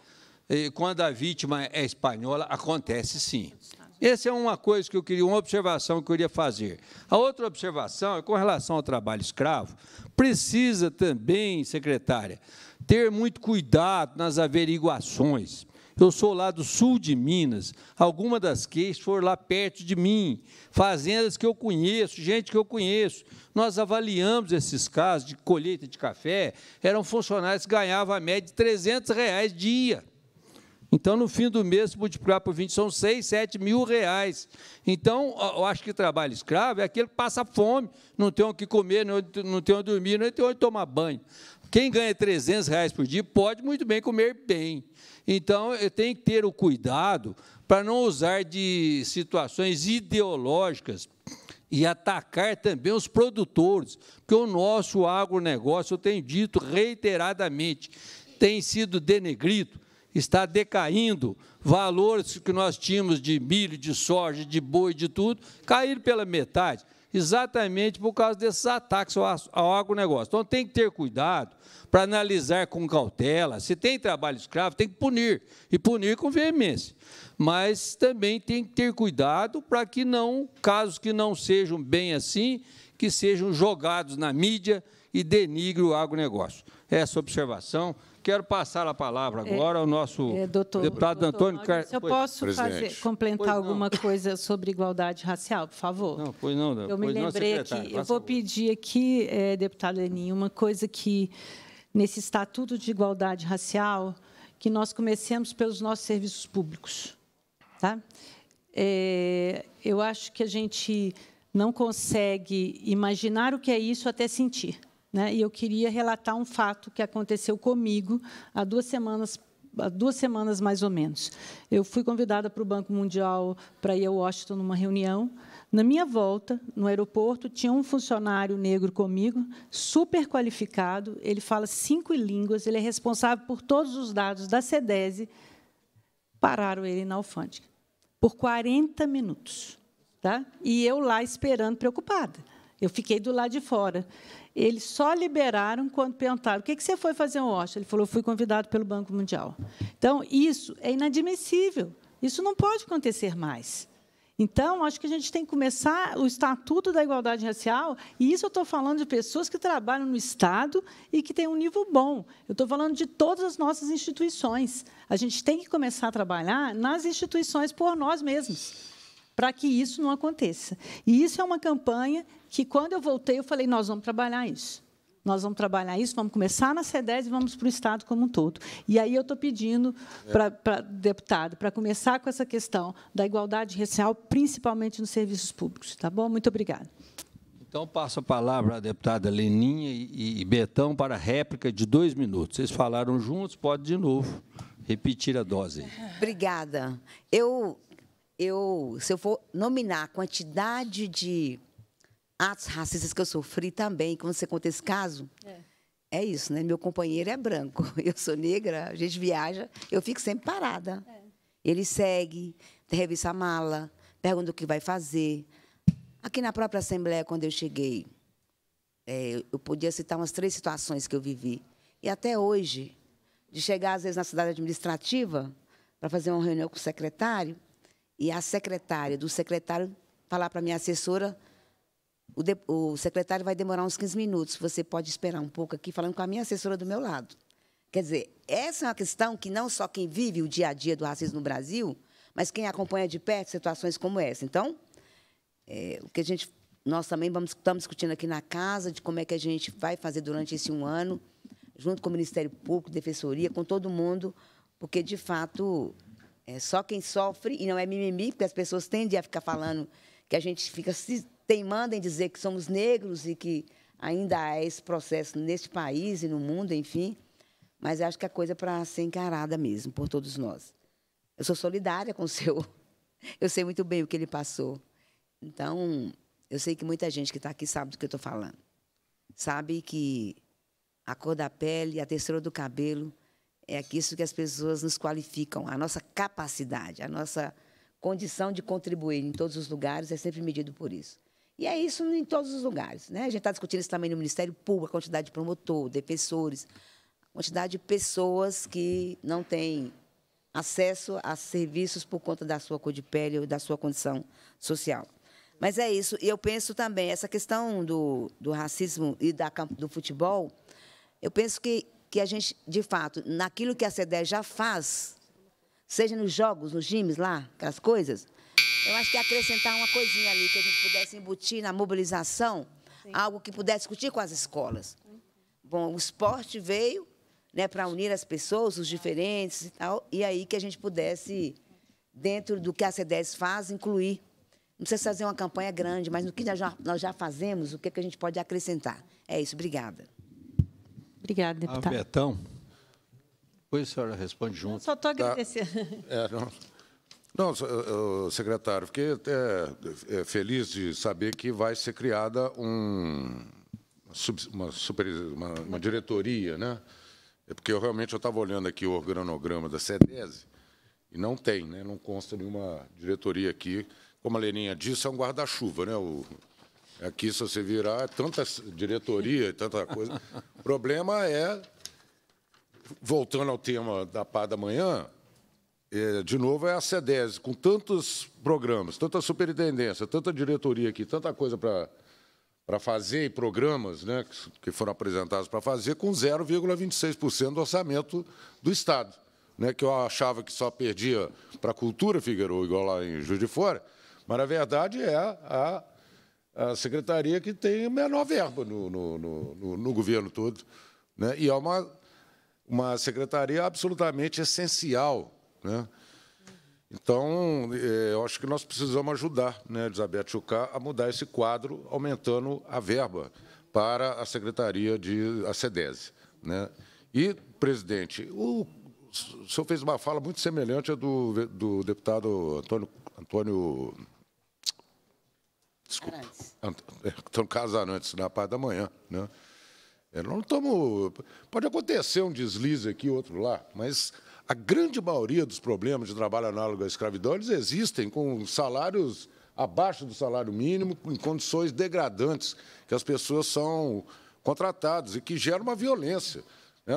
e quando a vítima é espanhola, acontece sim? Essa é uma coisa que eu queria, uma observação que eu queria fazer. A outra observação é com relação ao trabalho escravo. Precisa também, secretária, ter muito cuidado nas averiguações. Eu sou lá do sul de Minas, algumas das queixas foram lá perto de mim, fazendas que eu conheço, gente que eu conheço. Nós avaliamos esses casos de colheita de café, eram funcionários que ganhavam a média de trezentos reais dia. Então, no fim do mês, multiplicar por vinte, são seis, sete mil reais. Então, eu acho que trabalho escravo é aquele que passa fome, não tem o que comer, não tem onde dormir, não tem onde tomar banho. Quem ganha trezentos reais por dia pode muito bem comer bem. Então, eu tenho que ter o cuidado para não usar de situações ideológicas e atacar também os produtores, porque o nosso agronegócio, eu tenho dito reiteradamente, tem sido denegrido, está decaindo, valores que nós tínhamos de milho, de soja, de boi, de tudo, caíram pela metade. exatamente por causa desses ataques ao agronegócio. Então, tem que ter cuidado para analisar com cautela. Se tem trabalho escravo, tem que punir, e punir com veemência. Mas também tem que ter cuidado para que não, casos que não sejam bem assim, que sejam jogados na mídia e denigrem o agronegócio. Essa observação. Quero passar a palavra agora é, ao nosso é, doutor, deputado doutor, Antônio Carlos. Eu posso fazer, complementar alguma coisa sobre igualdade racial, por favor? Não, pois não, não. Eu me lembrei não, que eu vou pedir aqui, é, deputado Lenin, uma coisa que, nesse Estatuto de Igualdade Racial, que nós comecemos pelos nossos serviços públicos. Tá? É, eu acho que a gente não consegue imaginar o que é isso até sentir. E eu queria relatar um fato que aconteceu comigo há duas semanas, há duas semanas mais ou menos. Eu fui convidada para o Banco Mundial para ir a Washington numa reunião. Na minha volta, no aeroporto, tinha um funcionário negro comigo, super qualificado, ele fala cinco línguas, ele é responsável por todos os dados da SEDESE. Pararam ele na alfândega por quarenta minutos. Tá? E eu lá esperando, preocupada. Eu fiquei do lado de fora. Eles só liberaram quando perguntaram o que você foi fazer em Washington. Ele falou, fui convidado pelo Banco Mundial. Então, isso é inadmissível. Isso não pode acontecer mais. Então, acho que a gente tem que começar o Estatuto da Igualdade Racial, e isso eu estou falando de pessoas que trabalham no Estado e que têm um nível bom. Eu estou falando de todas as nossas instituições. A gente tem que começar a trabalhar nas instituições por nós mesmos, para que isso não aconteça. E isso é uma campanha que, quando eu voltei, eu falei, nós vamos trabalhar isso. Nós vamos trabalhar isso, vamos começar na CEDES e vamos para o Estado como um todo. E aí eu estou pedindo, é. para, para, deputado, para começar com essa questão da igualdade racial, principalmente nos serviços públicos. Tá bom? Muito obrigada. Então, passo a palavra à deputada Leninha e Betão para a réplica de dois minutos. Vocês falaram juntos, pode, de novo, repetir a dose. Obrigada. Eu... Eu, se eu for nominar a quantidade de atos racistas que eu sofri também, quando você conta esse caso, é, é isso, né? Meu companheiro é branco, eu sou negra, a gente viaja, eu fico sempre parada. É. Ele segue, revisa a mala, pergunta o que vai fazer. Aqui na própria Assembleia, quando eu cheguei, é, eu podia citar umas três situações que eu vivi. E até hoje, de chegar às vezes na cidade administrativa para fazer uma reunião com o secretário, e a secretária do secretário falar para a minha assessora, o, de, o secretário vai demorar uns quinze minutos, você pode esperar um pouco aqui, falando com a minha assessora do meu lado. Quer dizer, essa é uma questão que não só quem vive o dia a dia do racismo no Brasil, mas quem acompanha de perto situações como essa. Então, é, o que a gente, nós também vamos, estamos discutindo aqui na casa, de como é que a gente vai fazer durante esse um ano, junto com o Ministério Público, Defensoria, com todo mundo, porque, de fato... É só quem sofre, e não é mimimi, porque as pessoas tendem a ficar falando que a gente fica se teimando em dizer que somos negros e que ainda há esse processo neste país e no mundo, enfim. Mas acho que a coisa é para ser encarada mesmo por todos nós. Eu sou solidária com o seu. Eu sei muito bem o que ele passou. Então, eu sei que muita gente que está aqui sabe do que eu estou falando. Sabe que a cor da pele, a textura do cabelo, é isso que as pessoas nos qualificam, a nossa capacidade, a nossa condição de contribuir em todos os lugares é sempre medido por isso. E é isso em todos os lugares, né? A gente está discutindo isso também no Ministério Público, a quantidade de promotor, defensores, a quantidade de pessoas que não têm acesso a serviços por conta da sua cor de pele ou da sua condição social. Mas é isso. E eu penso também, essa questão do, do racismo e da, do futebol, eu penso que que a gente, de fato, naquilo que a CEDES já faz, seja nos jogos, nos gimes lá, aquelas coisas, eu acho que acrescentar uma coisinha ali, que a gente pudesse embutir na mobilização, sim, algo que pudesse discutir com as escolas. Bom, o esporte veio, né, para unir as pessoas, os diferentes e tal, e aí que a gente pudesse, dentro do que a CEDES faz, incluir. Não precisa fazer uma campanha grande, mas no que nós já, nós já fazemos, o que, é que a gente pode acrescentar. É isso, obrigada. Obrigada, deputado. Ah, Betão, depois a senhora responde junto. Eu só estou agradecendo. Tá. É, não, não, secretário, fiquei até feliz de saber que vai ser criada um, uma, super, uma, uma diretoria, né? É porque eu realmente eu estava olhando aqui o organograma da CEDESE e não tem, né? Não consta nenhuma diretoria aqui. Como a Leninha disse, é um guarda-chuva, né? O, Aqui, se você virar, tanta diretoria e tanta coisa. O problema é, voltando ao tema da pá da manhã, é, de novo, é a SEDESE, com tantos programas, tanta superintendência, tanta diretoria aqui, tanta coisa para... para fazer, e programas, né, que foram apresentados para fazer, com zero vírgula vinte e seis por cento do orçamento do Estado, né, que eu achava que só perdia para a cultura, Figueiredo, igual lá em Juiz de Fora, mas, na verdade, é a, a secretaria que tem a menor verba no, no, no, no governo todo, né, e é uma, uma secretaria absolutamente essencial, né. Então, eu acho que nós precisamos ajudar, né, Elizabeth Jucá, a mudar esse quadro, aumentando a verba para a Secretaria de a SEDESE, né? E, presidente, o, o senhor fez uma fala muito semelhante à do, do deputado Antônio... Antônio desculpa. Antônio Casarantes, na parte da manhã, né? Não estamos... Pode acontecer um deslize aqui, outro lá, mas... A grande maioria dos problemas de trabalho análogo à escravidão, eles existem com salários abaixo do salário mínimo, em condições degradantes, que as pessoas são contratadas e que geram uma violência.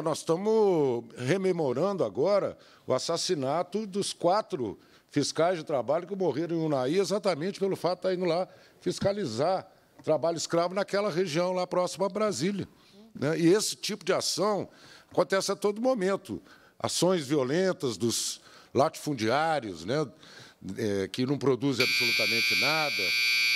Nós estamos rememorando agora o assassinato dos quatro fiscais de trabalho que morreram em Unaí, exatamente pelo fato de estar indo lá fiscalizar trabalho escravo naquela região lá próxima a Brasília. E esse tipo de ação acontece a todo momento. Ações violentas dos latifundiários, né, é, que não produzem absolutamente nada,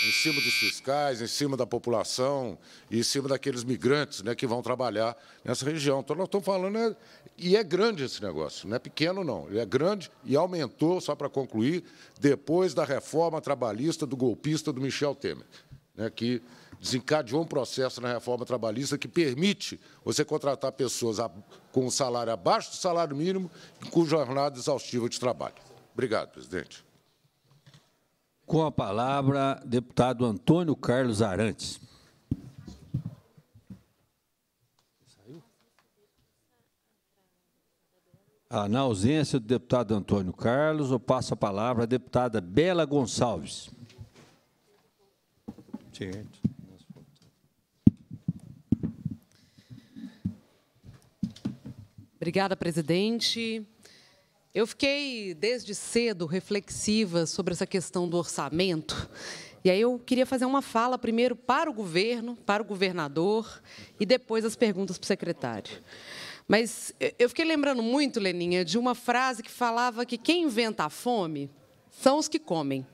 em cima dos fiscais, em cima da população, e em cima daqueles migrantes, né, que vão trabalhar nessa região. Então, nós estamos falando, é, e é grande esse negócio, não é pequeno, não, ele é grande e aumentou, só para concluir, depois da reforma trabalhista do golpista do Michel Temer, né, que desencadeou um processo na reforma trabalhista que permite você contratar pessoas a, com um salário abaixo do salário mínimo e com jornada exaustiva de trabalho. Obrigado, presidente. Com a palavra, deputado Antônio Carlos Arantes. Ah, na ausência do deputado Antônio Carlos, eu passo a palavra à deputada Bela Gonçalves. Certo. Obrigada, presidente. Eu fiquei, desde cedo, reflexiva sobre essa questão do orçamento. E aí eu queria fazer uma fala, primeiro, para o governo, para o governador, e depois as perguntas para o secretário. Mas eu fiquei lembrando muito, Leninha, de uma frase que falava que quem inventa a fome são os que comem.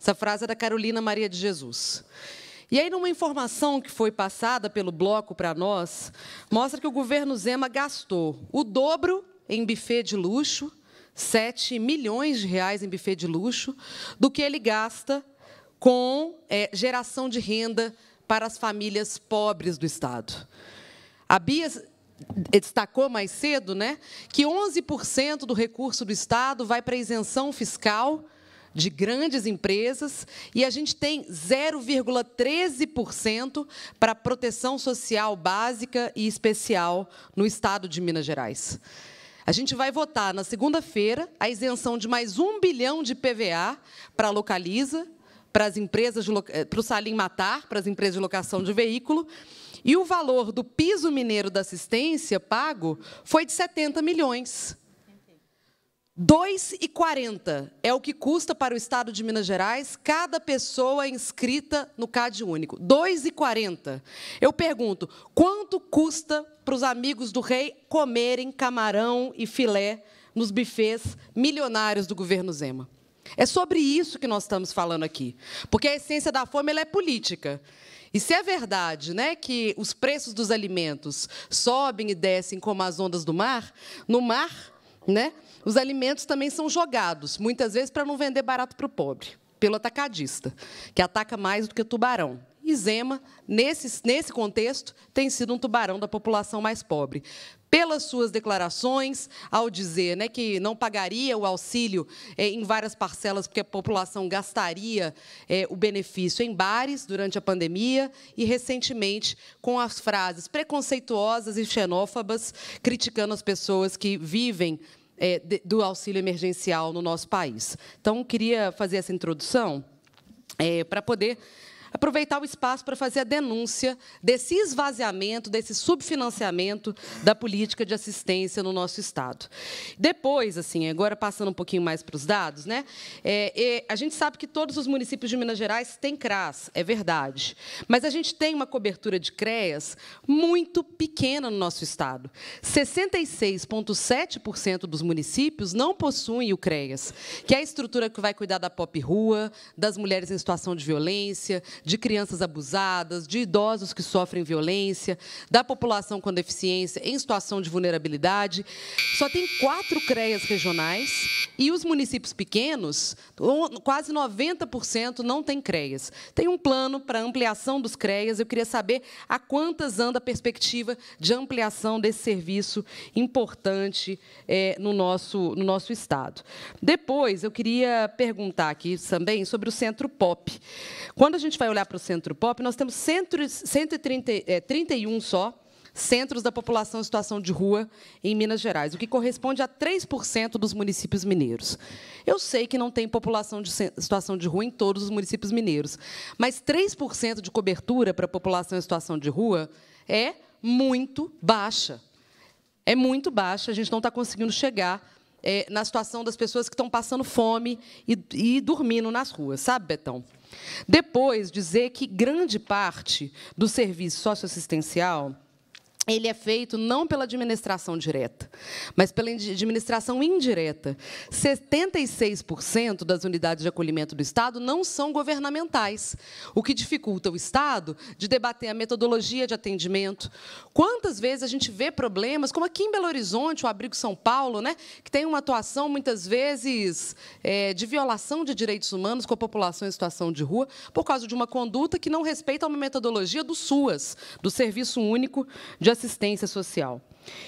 Essa frase é da Carolina Maria de Jesus. E aí, numa informação que foi passada pelo bloco para nós, mostra que o governo Zema gastou o dobro em buffet de luxo, sete milhões de reais em buffet de luxo, do que ele gasta com é, geração de renda para as famílias pobres do Estado. A Bia destacou mais cedo, né, que onze por cento do recurso do Estado vai para isenção fiscal de grandes empresas, e a gente tem zero vírgula treze por cento para proteção social básica e especial no Estado de Minas Gerais. A gente vai votar, na segunda-feira, a isenção de mais um bilhão de P V A para a Localiza, para as empresas de, para o Salim Matar, para as empresas de locação de veículo, e o valor do piso mineiro da assistência pago foi de setenta milhões. dois reais e quarenta centavos é o que custa para o Estado de Minas Gerais cada pessoa inscrita no CAD único. dois reais e quarenta centavos. Eu pergunto, quanto custa para os amigos do rei comerem camarão e filé nos bufês milionários do governo Zema? É sobre isso que nós estamos falando aqui, porque a essência da fome, ela é política. E se é verdade, né, que os preços dos alimentos sobem e descem como as ondas do mar, no mar... né? Os alimentos também são jogados, muitas vezes, para não vender barato para o pobre, pelo atacadista, que ataca mais do que o tubarão. E Zema, nesse, nesse contexto, tem sido um tubarão da população mais pobre. Pelas suas declarações, ao dizer, né, que não pagaria o auxílio é, em várias parcelas, porque a população gastaria é, o benefício em bares durante a pandemia, e, recentemente, com as frases preconceituosas e xenófobas, criticando as pessoas que vivem é, de, do auxílio emergencial no nosso país. Então, queria fazer essa introdução é, para poder... aproveitar o espaço para fazer a denúncia desse esvaziamento, desse subfinanciamento da política de assistência no nosso Estado. Depois, assim, agora passando um pouquinho mais para os dados, né? É, é, a gente sabe que todos os municípios de Minas Gerais têm CRAS, é verdade, mas a gente tem uma cobertura de CREAs muito pequena no nosso Estado. sessenta e seis vírgula sete por cento dos municípios não possuem o CREAs, que é a estrutura que vai cuidar da Pop Rua, das mulheres em situação de violência, de crianças abusadas, de idosos que sofrem violência, da população com deficiência em situação de vulnerabilidade. Só tem quatro CREAs regionais e os municípios pequenos, quase noventa por cento não tem CREAs. Tem um plano para ampliação dos CREAs. Eu queria saber a quantas anda a perspectiva de ampliação desse serviço importante é, no, nosso, no nosso Estado. Depois, eu queria perguntar aqui também sobre o Centro Pop. Quando a gente vai olhar para o Centro Pop, nós temos cento e trinta, é, trinta e um só centros da população em situação de rua em Minas Gerais, o que corresponde a três por cento dos municípios mineiros. Eu sei que não tem população de situação de rua em todos os municípios mineiros, mas três por cento de cobertura para a população em situação de rua é muito baixa. É muito baixa, a gente não está conseguindo chegar é, na situação das pessoas que estão passando fome e, e dormindo nas ruas, sabe, Betão? Depois, dizer que grande parte do serviço socioassistencial ele é feito não pela administração direta, mas pela administração indireta. setenta e seis por cento das unidades de acolhimento do Estado não são governamentais, o que dificulta o Estado de debater a metodologia de atendimento. Quantas vezes a gente vê problemas, como aqui em Belo Horizonte, o Abrigo São Paulo, né, que tem uma atuação, muitas vezes, é, de violação de direitos humanos com a população em situação de rua, por causa de uma conduta que não respeita uma metodologia do SUAS, do Serviço Único de Assistência Social.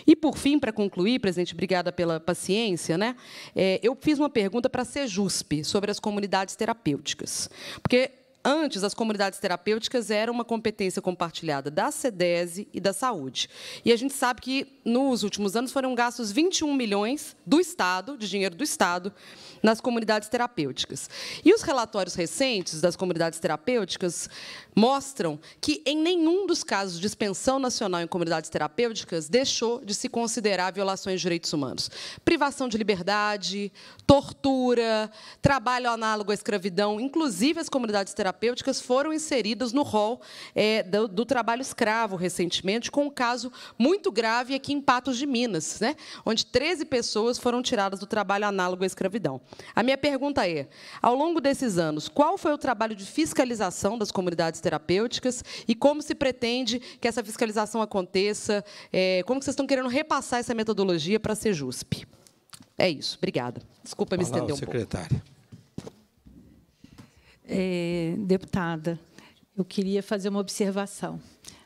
E, por fim, para concluir, presidente, obrigada pela paciência, né? É, eu fiz uma pergunta para a SEJUSP sobre as comunidades terapêuticas, porque antes, as comunidades terapêuticas eram uma competência compartilhada da CEDESE e da Saúde. E a gente sabe que, nos últimos anos, foram gastos vinte e um milhões do Estado, de dinheiro do Estado, nas comunidades terapêuticas. E os relatórios recentes das comunidades terapêuticas mostram que, em nenhum dos casos de expensão nacional em comunidades terapêuticas, deixou de se considerar violações de direitos humanos. Privação de liberdade, tortura, trabalho análogo à escravidão, inclusive as comunidades terapêuticas terapêuticas foram inseridas no rol é, do, do trabalho escravo, recentemente, com um caso muito grave aqui em Patos de Minas, né, onde treze pessoas foram tiradas do trabalho análogo à escravidão. A minha pergunta é, ao longo desses anos, qual foi o trabalho de fiscalização das comunidades terapêuticas e como se pretende que essa fiscalização aconteça? É, como vocês estão querendo repassar essa metodologia para a SEJUSP? É isso, obrigada. Desculpa me estender um pouco. Secretária. É, deputada, eu queria fazer uma observação.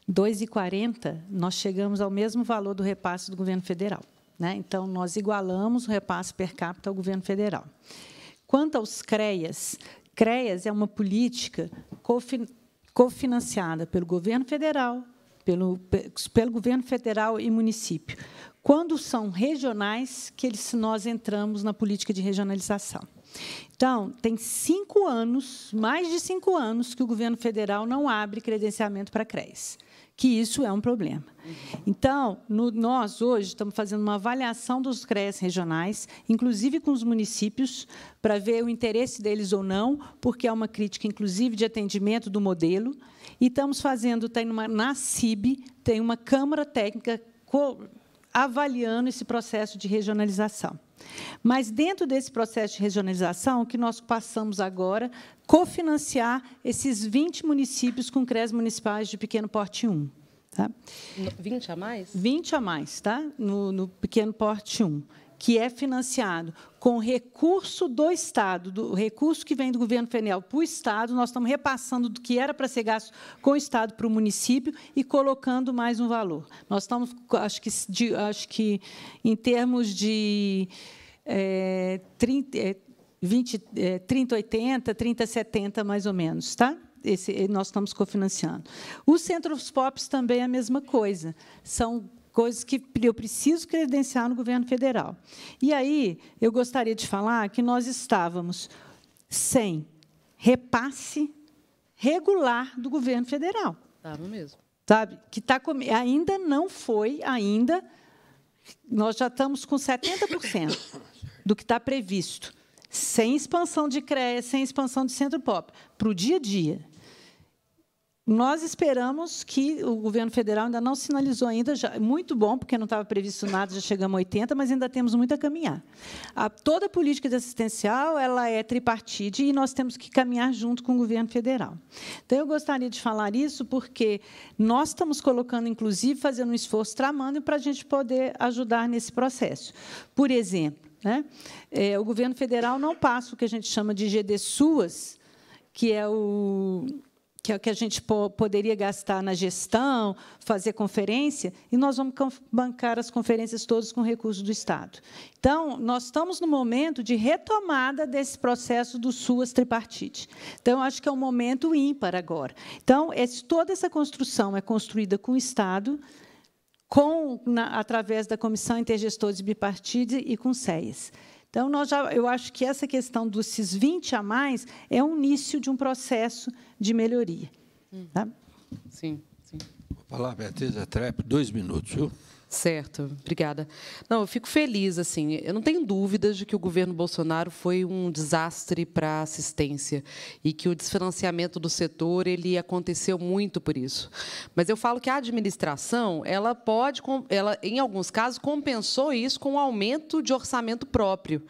dois reais e quarenta centavos, nós chegamos ao mesmo valor do repasse do governo federal, né? Então, nós igualamos o repasse per capita ao governo federal. Quanto aos CREAs, CREAs é uma política cofinanciada pelo governo federal, pelo, pelo governo federal e município. Quando são regionais, que eles, nós entramos na política de regionalização. Então, tem cinco anos, mais de cinco anos, que o governo federal não abre credenciamento para CREAs, que isso é um problema. Então, no, nós, hoje, estamos fazendo uma avaliação dos CREAs regionais, inclusive com os municípios, para ver o interesse deles ou não, porque é uma crítica, inclusive, de atendimento do modelo. E estamos fazendo, tem uma, na C I B, tem uma Câmara Técnica avaliando esse processo de regionalização. Mas, dentro desse processo de regionalização, que nós passamos agora, cofinanciar esses vinte municípios com CREAs municipais de pequeno porte um. Tá? vinte a mais? vinte a mais, tá? no, no pequeno porte um, que é financiado com recurso do Estado, do recurso que vem do governo federal para o Estado, nós estamos repassando do que era para ser gasto com o Estado para o município e colocando mais um valor. Nós estamos, acho que, de, acho que em termos de é, trinta, é, vinte, é, trinta oitenta, trinta setenta, mais ou menos, tá? Esse, nós estamos cofinanciando. Os centros P O Ps também é a mesma coisa, são coisas que eu preciso credenciar no governo federal. E aí, eu gostaria de falar que nós estávamos sem repasse regular do governo federal. Estava mesmo. Sabe? Que tá com... Ainda não foi, ainda... Nós já estamos com setenta por cento do que está previsto, sem expansão de CREA, sem expansão de Centro Pop, para o dia a dia. Nós esperamos que o governo federal ainda não sinalizou ainda, já, muito bom, porque não estava previsto nada, já chegamos a oitenta por cento, mas ainda temos muito a caminhar. A, toda a política de assistencial ela é tripartite e nós temos que caminhar junto com o governo federal. Então, eu gostaria de falar isso porque nós estamos colocando, inclusive, fazendo um esforço tramando para a gente poder ajudar nesse processo. Por exemplo, né, é, o governo federal não passa o que a gente chama de G D S U A S, que é o... que é o que a gente poderia gastar na gestão, fazer conferência, e nós vamos bancar as conferências todas com recursos do Estado. Então, nós estamos no momento de retomada desse processo do SUAS tripartite. Então, acho que é um momento ímpar agora. Então, esse, toda essa construção é construída com o Estado, com, na, através da Comissão Intergestores Bipartite e com o C E S. Então, nós já, eu acho que essa questão desses vinte a mais é um início de um processo de melhoria. Tá? Sim, sim. Vou falar, Beatriz Atrep, dois minutos, viu? Certo, obrigada. Não, eu fico feliz, assim, eu não tenho dúvidas de que o governo Bolsonaro foi um desastre para a assistência e que o desfinanciamento do setor ele aconteceu muito por isso. Mas eu falo que a administração, ela pode, ela, em alguns casos, compensou isso com um aumento de orçamento próprio,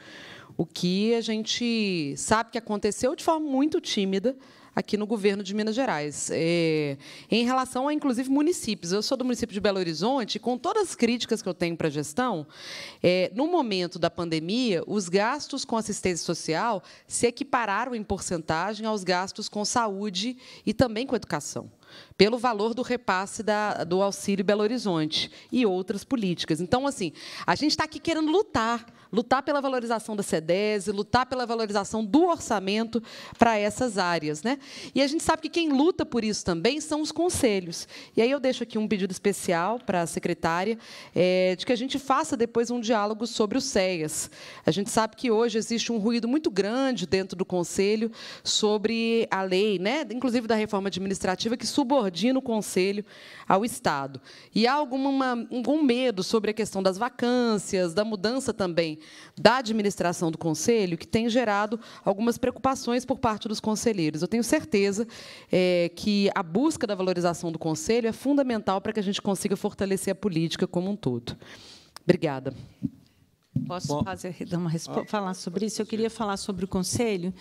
o que a gente sabe que aconteceu de forma muito tímida aqui no governo de Minas Gerais, é, em relação a, inclusive, municípios. Eu sou do município de Belo Horizonte, com todas as críticas que eu tenho para a gestão, é, no momento da pandemia, os gastos com assistência social se equipararam em porcentagem aos gastos com saúde e também com educação, pelo valor do repasse da, do auxílio Belo Horizonte e outras políticas. Então, assim, a gente está aqui querendo lutar, lutar pela valorização da SEDESE, lutar pela valorização do orçamento para essas áreas, né? E a gente sabe que quem luta por isso também são os conselhos. E aí eu deixo aqui um pedido especial para a secretária, é, de que a gente faça depois um diálogo sobre o C E A S. A gente sabe que hoje existe um ruído muito grande dentro do conselho sobre a lei, né? Inclusive da reforma administrativa, que subordina o Conselho ao Estado. E há alguma, algum medo sobre a questão das vacâncias, da mudança também da administração do Conselho, que tem gerado algumas preocupações por parte dos conselheiros. Eu tenho certeza é, que a busca da valorização do Conselho é fundamental para que a gente consiga fortalecer a política como um todo. Obrigada. Posso fazer, dar uma, falar sobre isso? Eu queria falar sobre o Conselho.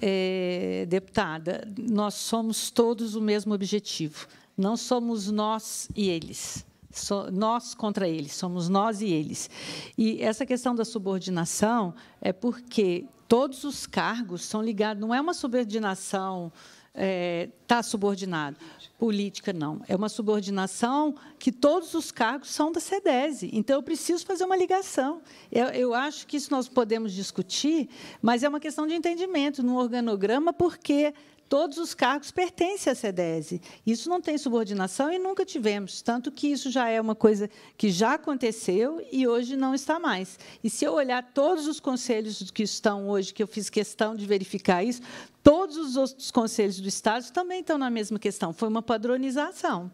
É, deputada, nós somos todos o mesmo objetivo. Não somos nós e eles. So, nós contra eles. Somos nós e eles. E essa questão da subordinação é porque todos os cargos são ligados... Não é uma subordinação... É, tá subordinado. Política, não. É uma subordinação que todos os cargos são da SEDESE. Então, eu preciso fazer uma ligação. Eu, eu acho que isso nós podemos discutir, mas é uma questão de entendimento no organograma, porque todos os cargos pertencem à SEDESE. Isso não tem subordinação e nunca tivemos, tanto que isso já é uma coisa que já aconteceu e hoje não está mais. E, se eu olhar todos os conselhos que estão hoje, que eu fiz questão de verificar isso, todos os outros conselhos do Estado também estão na mesma questão. Foi uma padronização.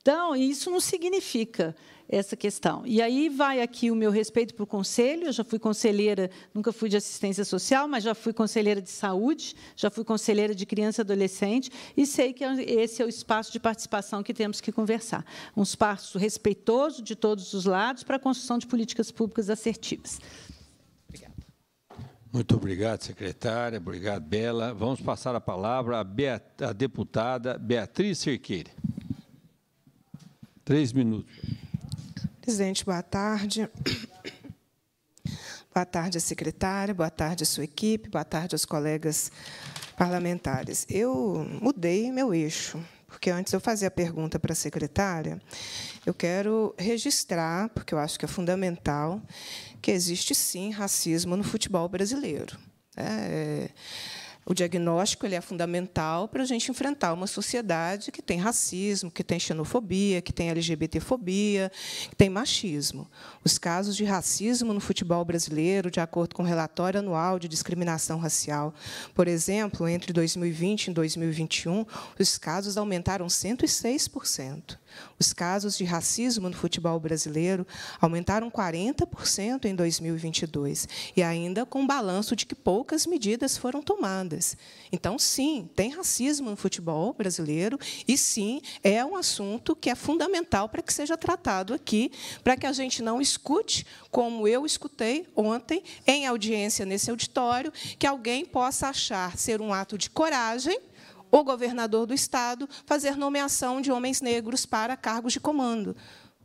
Então, isso não significa essa questão. E aí vai aqui o meu respeito para o Conselho. Eu já fui conselheira, nunca fui de assistência social, mas já fui conselheira de saúde, já fui conselheira de criança e adolescente, e sei que esse é o espaço de participação que temos que conversar. Um espaço respeitoso de todos os lados para a construção de políticas públicas assertivas. Muito obrigado, secretária. Obrigado, Bela. Vamos passar a palavra à, Bea, à deputada Beatriz Cerqueira. Três minutos. Presidente, boa tarde. Boa tarde à secretária, boa tarde à sua equipe, boa tarde aos colegas parlamentares. Eu mudei meu eixo, porque antes eu fazia a pergunta para a secretária. Eu quero registrar, porque eu acho que é fundamental, que existe, sim, racismo no futebol brasileiro. É, O diagnóstico ele é fundamental para a gente enfrentar uma sociedade que tem racismo, que tem xenofobia, que tem LGBTfobia, que tem machismo. Os casos de racismo no futebol brasileiro, de acordo com o relatório anual de discriminação racial, por exemplo, entre dois mil e vinte e dois mil e vinte e um, os casos aumentaram cento e seis por cento. Os casos de racismo no futebol brasileiro aumentaram quarenta por cento em dois mil e vinte e dois, e ainda com o balanço de que poucas medidas foram tomadas. Então, sim, tem racismo no futebol brasileiro, e, sim, é um assunto que é fundamental para que seja tratado aqui, para que a gente não escute, como eu escutei ontem, em audiência nesse auditório, que alguém possa achar ser um ato de coragem o governador do Estado fazer nomeação de homens negros para cargos de comando.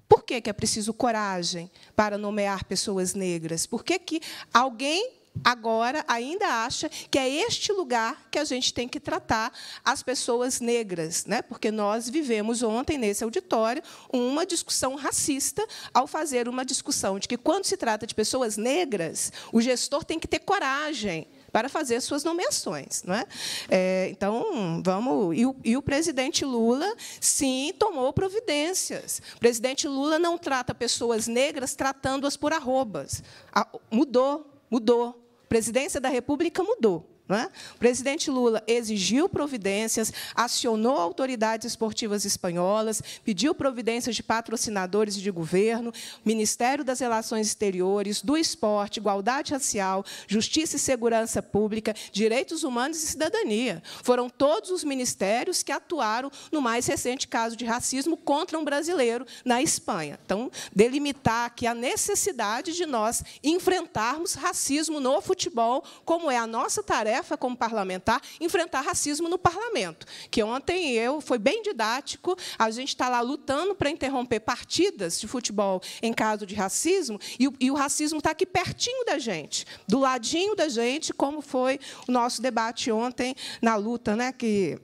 Por que que é preciso coragem para nomear pessoas negras? Por que que alguém agora ainda acha que é este lugar que a gente tem que tratar as pessoas negras, né? Porque nós vivemos ontem, nesse auditório, uma discussão racista ao fazer uma discussão de que, quando se trata de pessoas negras, o gestor tem que ter coragem para fazer suas nomeações, não é? É, então, vamos. E o, e o presidente Lula, sim, tomou providências. O presidente Lula não trata pessoas negras tratando-as por arrobas. A, mudou, mudou. A presidência da República mudou. Não é? O presidente Lula exigiu providências, acionou autoridades esportivas espanholas, pediu providências de patrocinadores e de governo, Ministério das Relações Exteriores, do Esporte, Igualdade Racial, Justiça e Segurança Pública, Direitos Humanos e Cidadania. Foram todos os ministérios que atuaram no mais recente caso de racismo contra um brasileiro na Espanha. Então, delimitar aqui a necessidade de nós enfrentarmos racismo no futebol, como é a nossa tarefa como parlamentar, enfrentar racismo no parlamento, que ontem eu foi bem didático, a gente está lá lutando para interromper partidas de futebol em caso de racismo, e o, e o racismo está aqui pertinho da gente, do ladinho da gente, como foi o nosso debate ontem na luta, né, que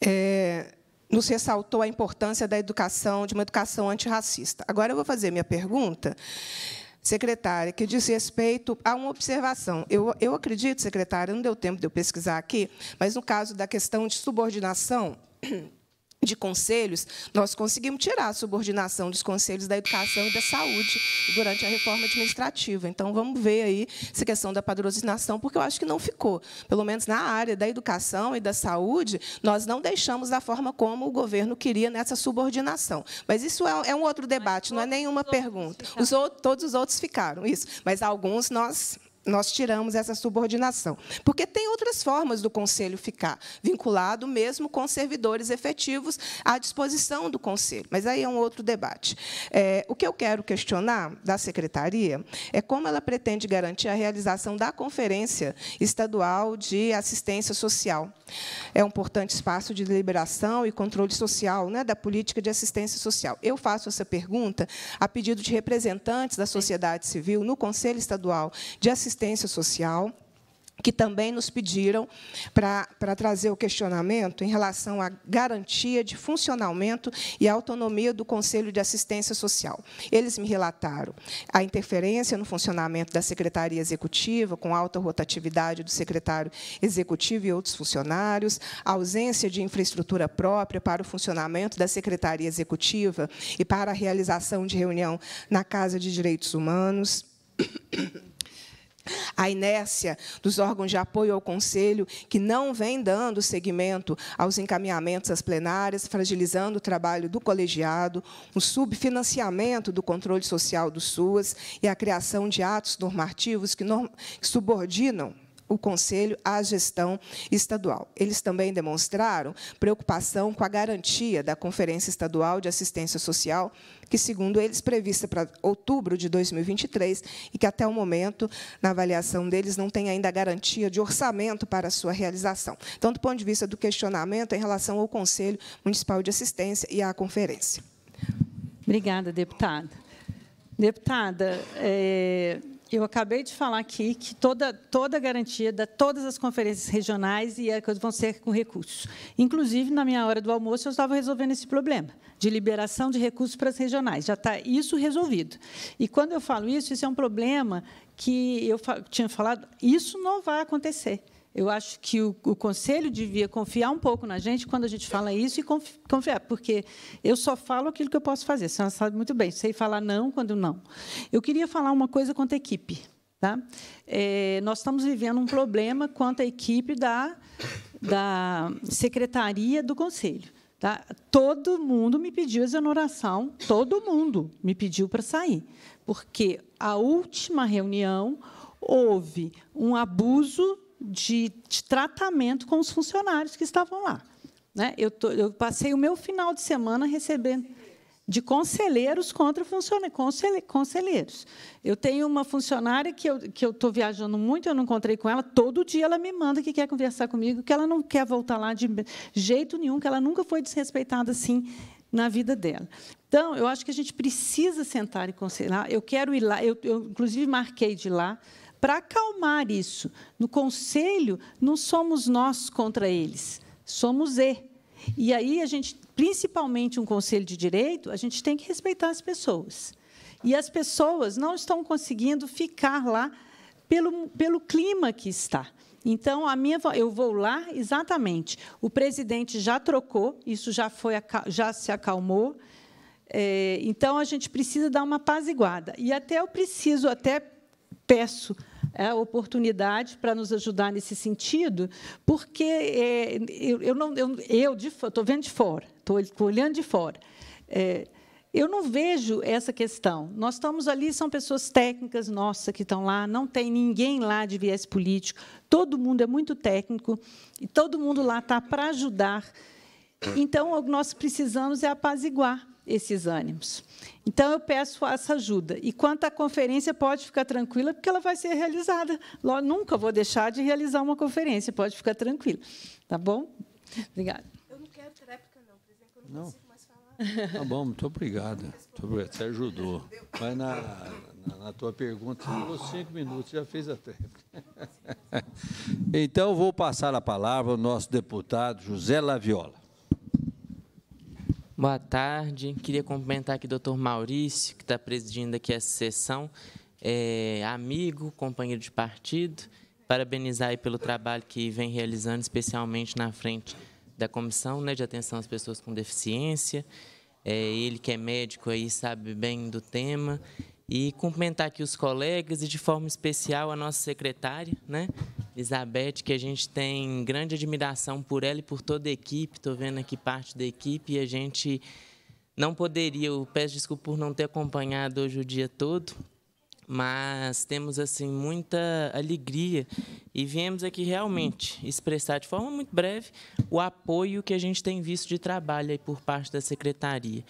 é, nos ressaltou a importância da educação, de uma educação antirracista. Agora eu vou fazer minha pergunta, secretária, que diz respeito a uma observação. Eu, eu acredito, secretária, não deu tempo de eu pesquisar aqui, mas, no caso da questão de subordinação de conselhos, nós conseguimos tirar a subordinação dos conselhos da educação e da saúde durante a reforma administrativa. Então, vamos ver aí essa questão da padronização, porque eu acho que não ficou. Pelo menos na área da educação e da saúde, nós não deixamos da forma como o governo queria nessa subordinação. Mas isso é um outro debate, não é nenhuma pergunta. Os outros, todos os outros ficaram, isso. Mas alguns nós... Nós tiramos essa subordinação. Porque tem outras formas do Conselho ficar vinculado, mesmo com servidores efetivos à disposição do Conselho. Mas aí é um outro debate. É, o que eu quero questionar da Secretaria é como ela pretende garantir a realização da Conferência Estadual de Assistência Social. É um importante espaço de deliberação e controle social, né, da política de assistência social. Eu faço essa pergunta a pedido de representantes da sociedade civil no Conselho Estadual de Assistência Assistência Social, que também nos pediram para, para trazer o questionamento em relação à garantia de funcionamento e autonomia do Conselho de Assistência Social. Eles me relataram a interferência no funcionamento da Secretaria Executiva, com alta rotatividade do secretário executivo e outros funcionários, a ausência de infraestrutura própria para o funcionamento da Secretaria Executiva e para a realização de reunião na Casa de Direitos Humanos, a inércia dos órgãos de apoio ao Conselho, que não vem dando seguimento aos encaminhamentos às plenárias, fragilizando o trabalho do colegiado, o subfinanciamento do controle social do SUAS e a criação de atos normativos que subordinam o Conselho à gestão estadual. Eles também demonstraram preocupação com a garantia da Conferência Estadual de Assistência Social, que, segundo eles, prevista para outubro de dois mil e vinte e três, e que, até o momento, na avaliação deles, não tem ainda garantia de orçamento para a sua realização. Então, do ponto de vista do questionamento, em relação ao Conselho Municipal de Assistência e à Conferência. Obrigada, deputada. Deputada, é... eu acabei de falar aqui que toda, toda a garantia de todas as conferências regionais e elas vão ser com recursos. Inclusive, na minha hora do almoço, eu estava resolvendo esse problema de liberação de recursos para as regionais. Já está isso resolvido. E, quando eu falo isso, isso é um problema que eu tinha falado, isso não vai acontecer. Eu acho que o, o Conselho devia confiar um pouco na gente quando a gente fala isso e confiar, porque eu só falo aquilo que eu posso fazer. A senhora sabe muito bem, sei falar não quando não. Eu queria falar uma coisa quanto à equipe. Tá? É, nós estamos vivendo um problema quanto à equipe da, da Secretaria do Conselho. Tá? Todo mundo me pediu exoneração, todo mundo me pediu para sair, porque a última reunião houve um abuso de, de tratamento com os funcionários que estavam lá. Né? Eu, tô, eu passei o meu final de semana recebendo de conselheiros contra funcionários, conselheiros. Eu tenho uma funcionária que eu que eu estou viajando muito, eu não encontrei com ela, todo dia ela me manda que quer conversar comigo, que ela não quer voltar lá de jeito nenhum, que ela nunca foi desrespeitada assim na vida dela. Então, eu acho que a gente precisa sentar e conselhar. Eu quero ir lá, eu, eu inclusive marquei de ir lá, para acalmar isso. No Conselho, não somos nós contra eles, somos e. E aí, a gente, principalmente um Conselho de Direito, a gente tem que respeitar as pessoas. E as pessoas não estão conseguindo ficar lá pelo, pelo clima que está. Então, a minha, eu vou lá exatamente. O presidente já trocou, isso já, foi, já se acalmou. É, então, a gente precisa dar uma apaziguada. E até eu preciso, até peço a oportunidade para nos ajudar nesse sentido, porque é, eu, eu, não, eu, eu de, estou vendo de fora, estou olhando de fora. É, eu não vejo essa questão. Nós estamos ali, são pessoas técnicas nossas que estão lá, não tem ninguém lá de viés político, todo mundo é muito técnico e todo mundo lá está para ajudar. Então, o que nós precisamos é apaziguar esses ânimos. Então, eu peço essa ajuda. E, quanto à conferência, pode ficar tranquila, porque ela vai ser realizada. Eu nunca vou deixar de realizar uma conferência, pode ficar tranquila. Tá bom? Obrigada. Eu não quero tréplica, não, presidente, eu não, não consigo mais falar. Tá bom, muito obrigado. Muito obrigado. Você ajudou. Vai na, na, na tua pergunta, você cinco minutos, já fez a tréplica. Então, vou passar a palavra ao nosso deputado José Laviola. Boa tarde. Queria cumprimentar aqui o doutor Maurício, que está presidindo aqui essa sessão, é amigo, companheiro de partido, parabenizar aí pelo trabalho que vem realizando, especialmente na frente da Comissão, né, de Atenção às Pessoas com Deficiência. É, ele que é médico aí sabe bem do tema. E cumprimentar aqui os colegas e, de forma especial, a nossa secretária, né, Elizabeth, que a gente tem grande admiração por ela e por toda a equipe. Estou vendo aqui parte da equipe e a gente não poderia, eu peço desculpa por não ter acompanhado hoje o dia todo, mas temos assim muita alegria e viemos aqui realmente expressar de forma muito breve o apoio que a gente tem visto de trabalho aí por parte da secretaria.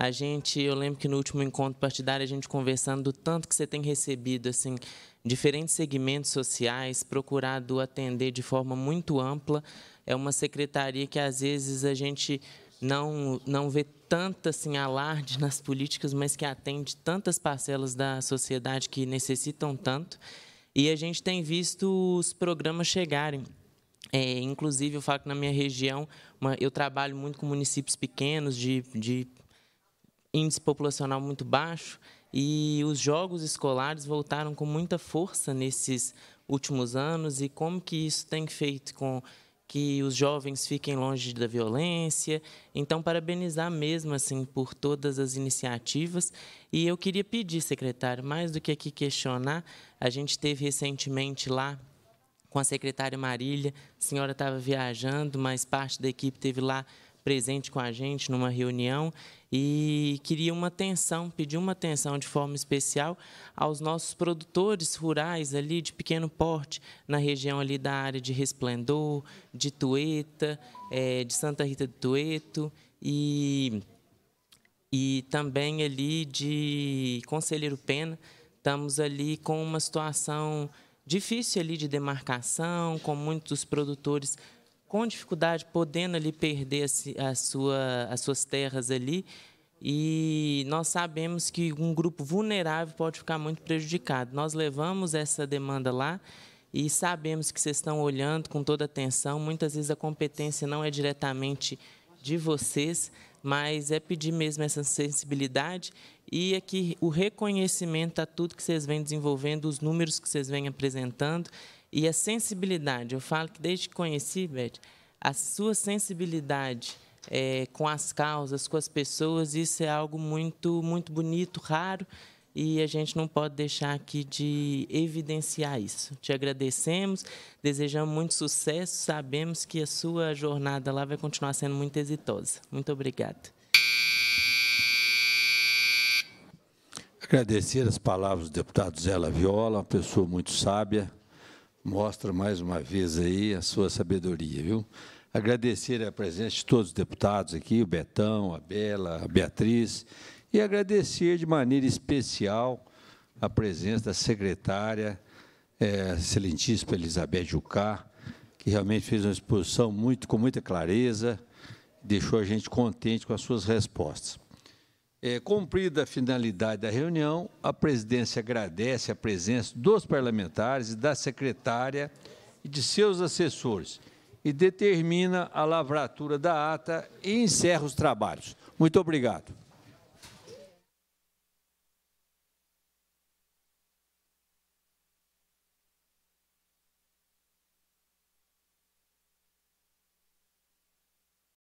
A gente, eu lembro que no último encontro partidário, a gente conversando do tanto que você tem recebido assim diferentes segmentos sociais, procurado atender de forma muito ampla. É uma secretaria que, às vezes, a gente não, não vê tanto assim, alarde nas políticas, mas que atende tantas parcelas da sociedade que necessitam tanto. E a gente tem visto os programas chegarem. É, inclusive, eu falo que, na minha região, uma, eu trabalho muito com municípios pequenos, de, de índice populacional muito baixo, e os jogos escolares voltaram com muita força nesses últimos anos, e como que isso tem feito com que os jovens fiquem longe da violência. Então, parabenizar mesmo assim por todas as iniciativas. E eu queria pedir, secretário, mais do que aqui questionar, a gente teve recentemente lá com a secretária Marília, a senhora estava viajando, mas parte da equipe teve lá presente com a gente numa reunião, e queria uma atenção, pedir uma atenção de forma especial aos nossos produtores rurais ali de pequeno porte, na região ali da área de Resplendor, de Tueta, é, de Santa Rita do Tueto, e, e também ali de Conselheiro Pena. Estamos ali com uma situação difícil ali de demarcação, com muitos produtores com dificuldade, podendo ali perder a sua, as suas terras ali. E nós sabemos que um grupo vulnerável pode ficar muito prejudicado. Nós levamos essa demanda lá e sabemos que vocês estão olhando com toda atenção. Muitas vezes a competência não é diretamente de vocês, mas é pedir mesmo essa sensibilidade e aqui o reconhecimento a tudo que vocês vêm desenvolvendo, os números que vocês vêm apresentando, E a sensibilidade, eu falo que desde que conheci, Beth, a sua sensibilidade é, com as causas, com as pessoas, isso é algo muito, muito bonito, raro, e a gente não pode deixar aqui de evidenciar isso. Te agradecemos, desejamos muito sucesso, sabemos que a sua jornada lá vai continuar sendo muito exitosa. Muito obrigada. Agradecer as palavras do deputado Zé Laviola, uma pessoa muito sábia, mostra mais uma vez aí a sua sabedoria, viu? Agradecer a presença de todos os deputados aqui, o Betão, a Bela, a Beatriz, e agradecer de maneira especial a presença da secretária, é, excelentíssima Elizabeth Jucá, que realmente fez uma exposição muito, com muita clareza, deixou a gente contente com as suas respostas. É, cumprida a finalidade da reunião, a presidência agradece a presença dos parlamentares e da secretária e de seus assessores e determina a lavratura da ata e encerra os trabalhos. Muito obrigado.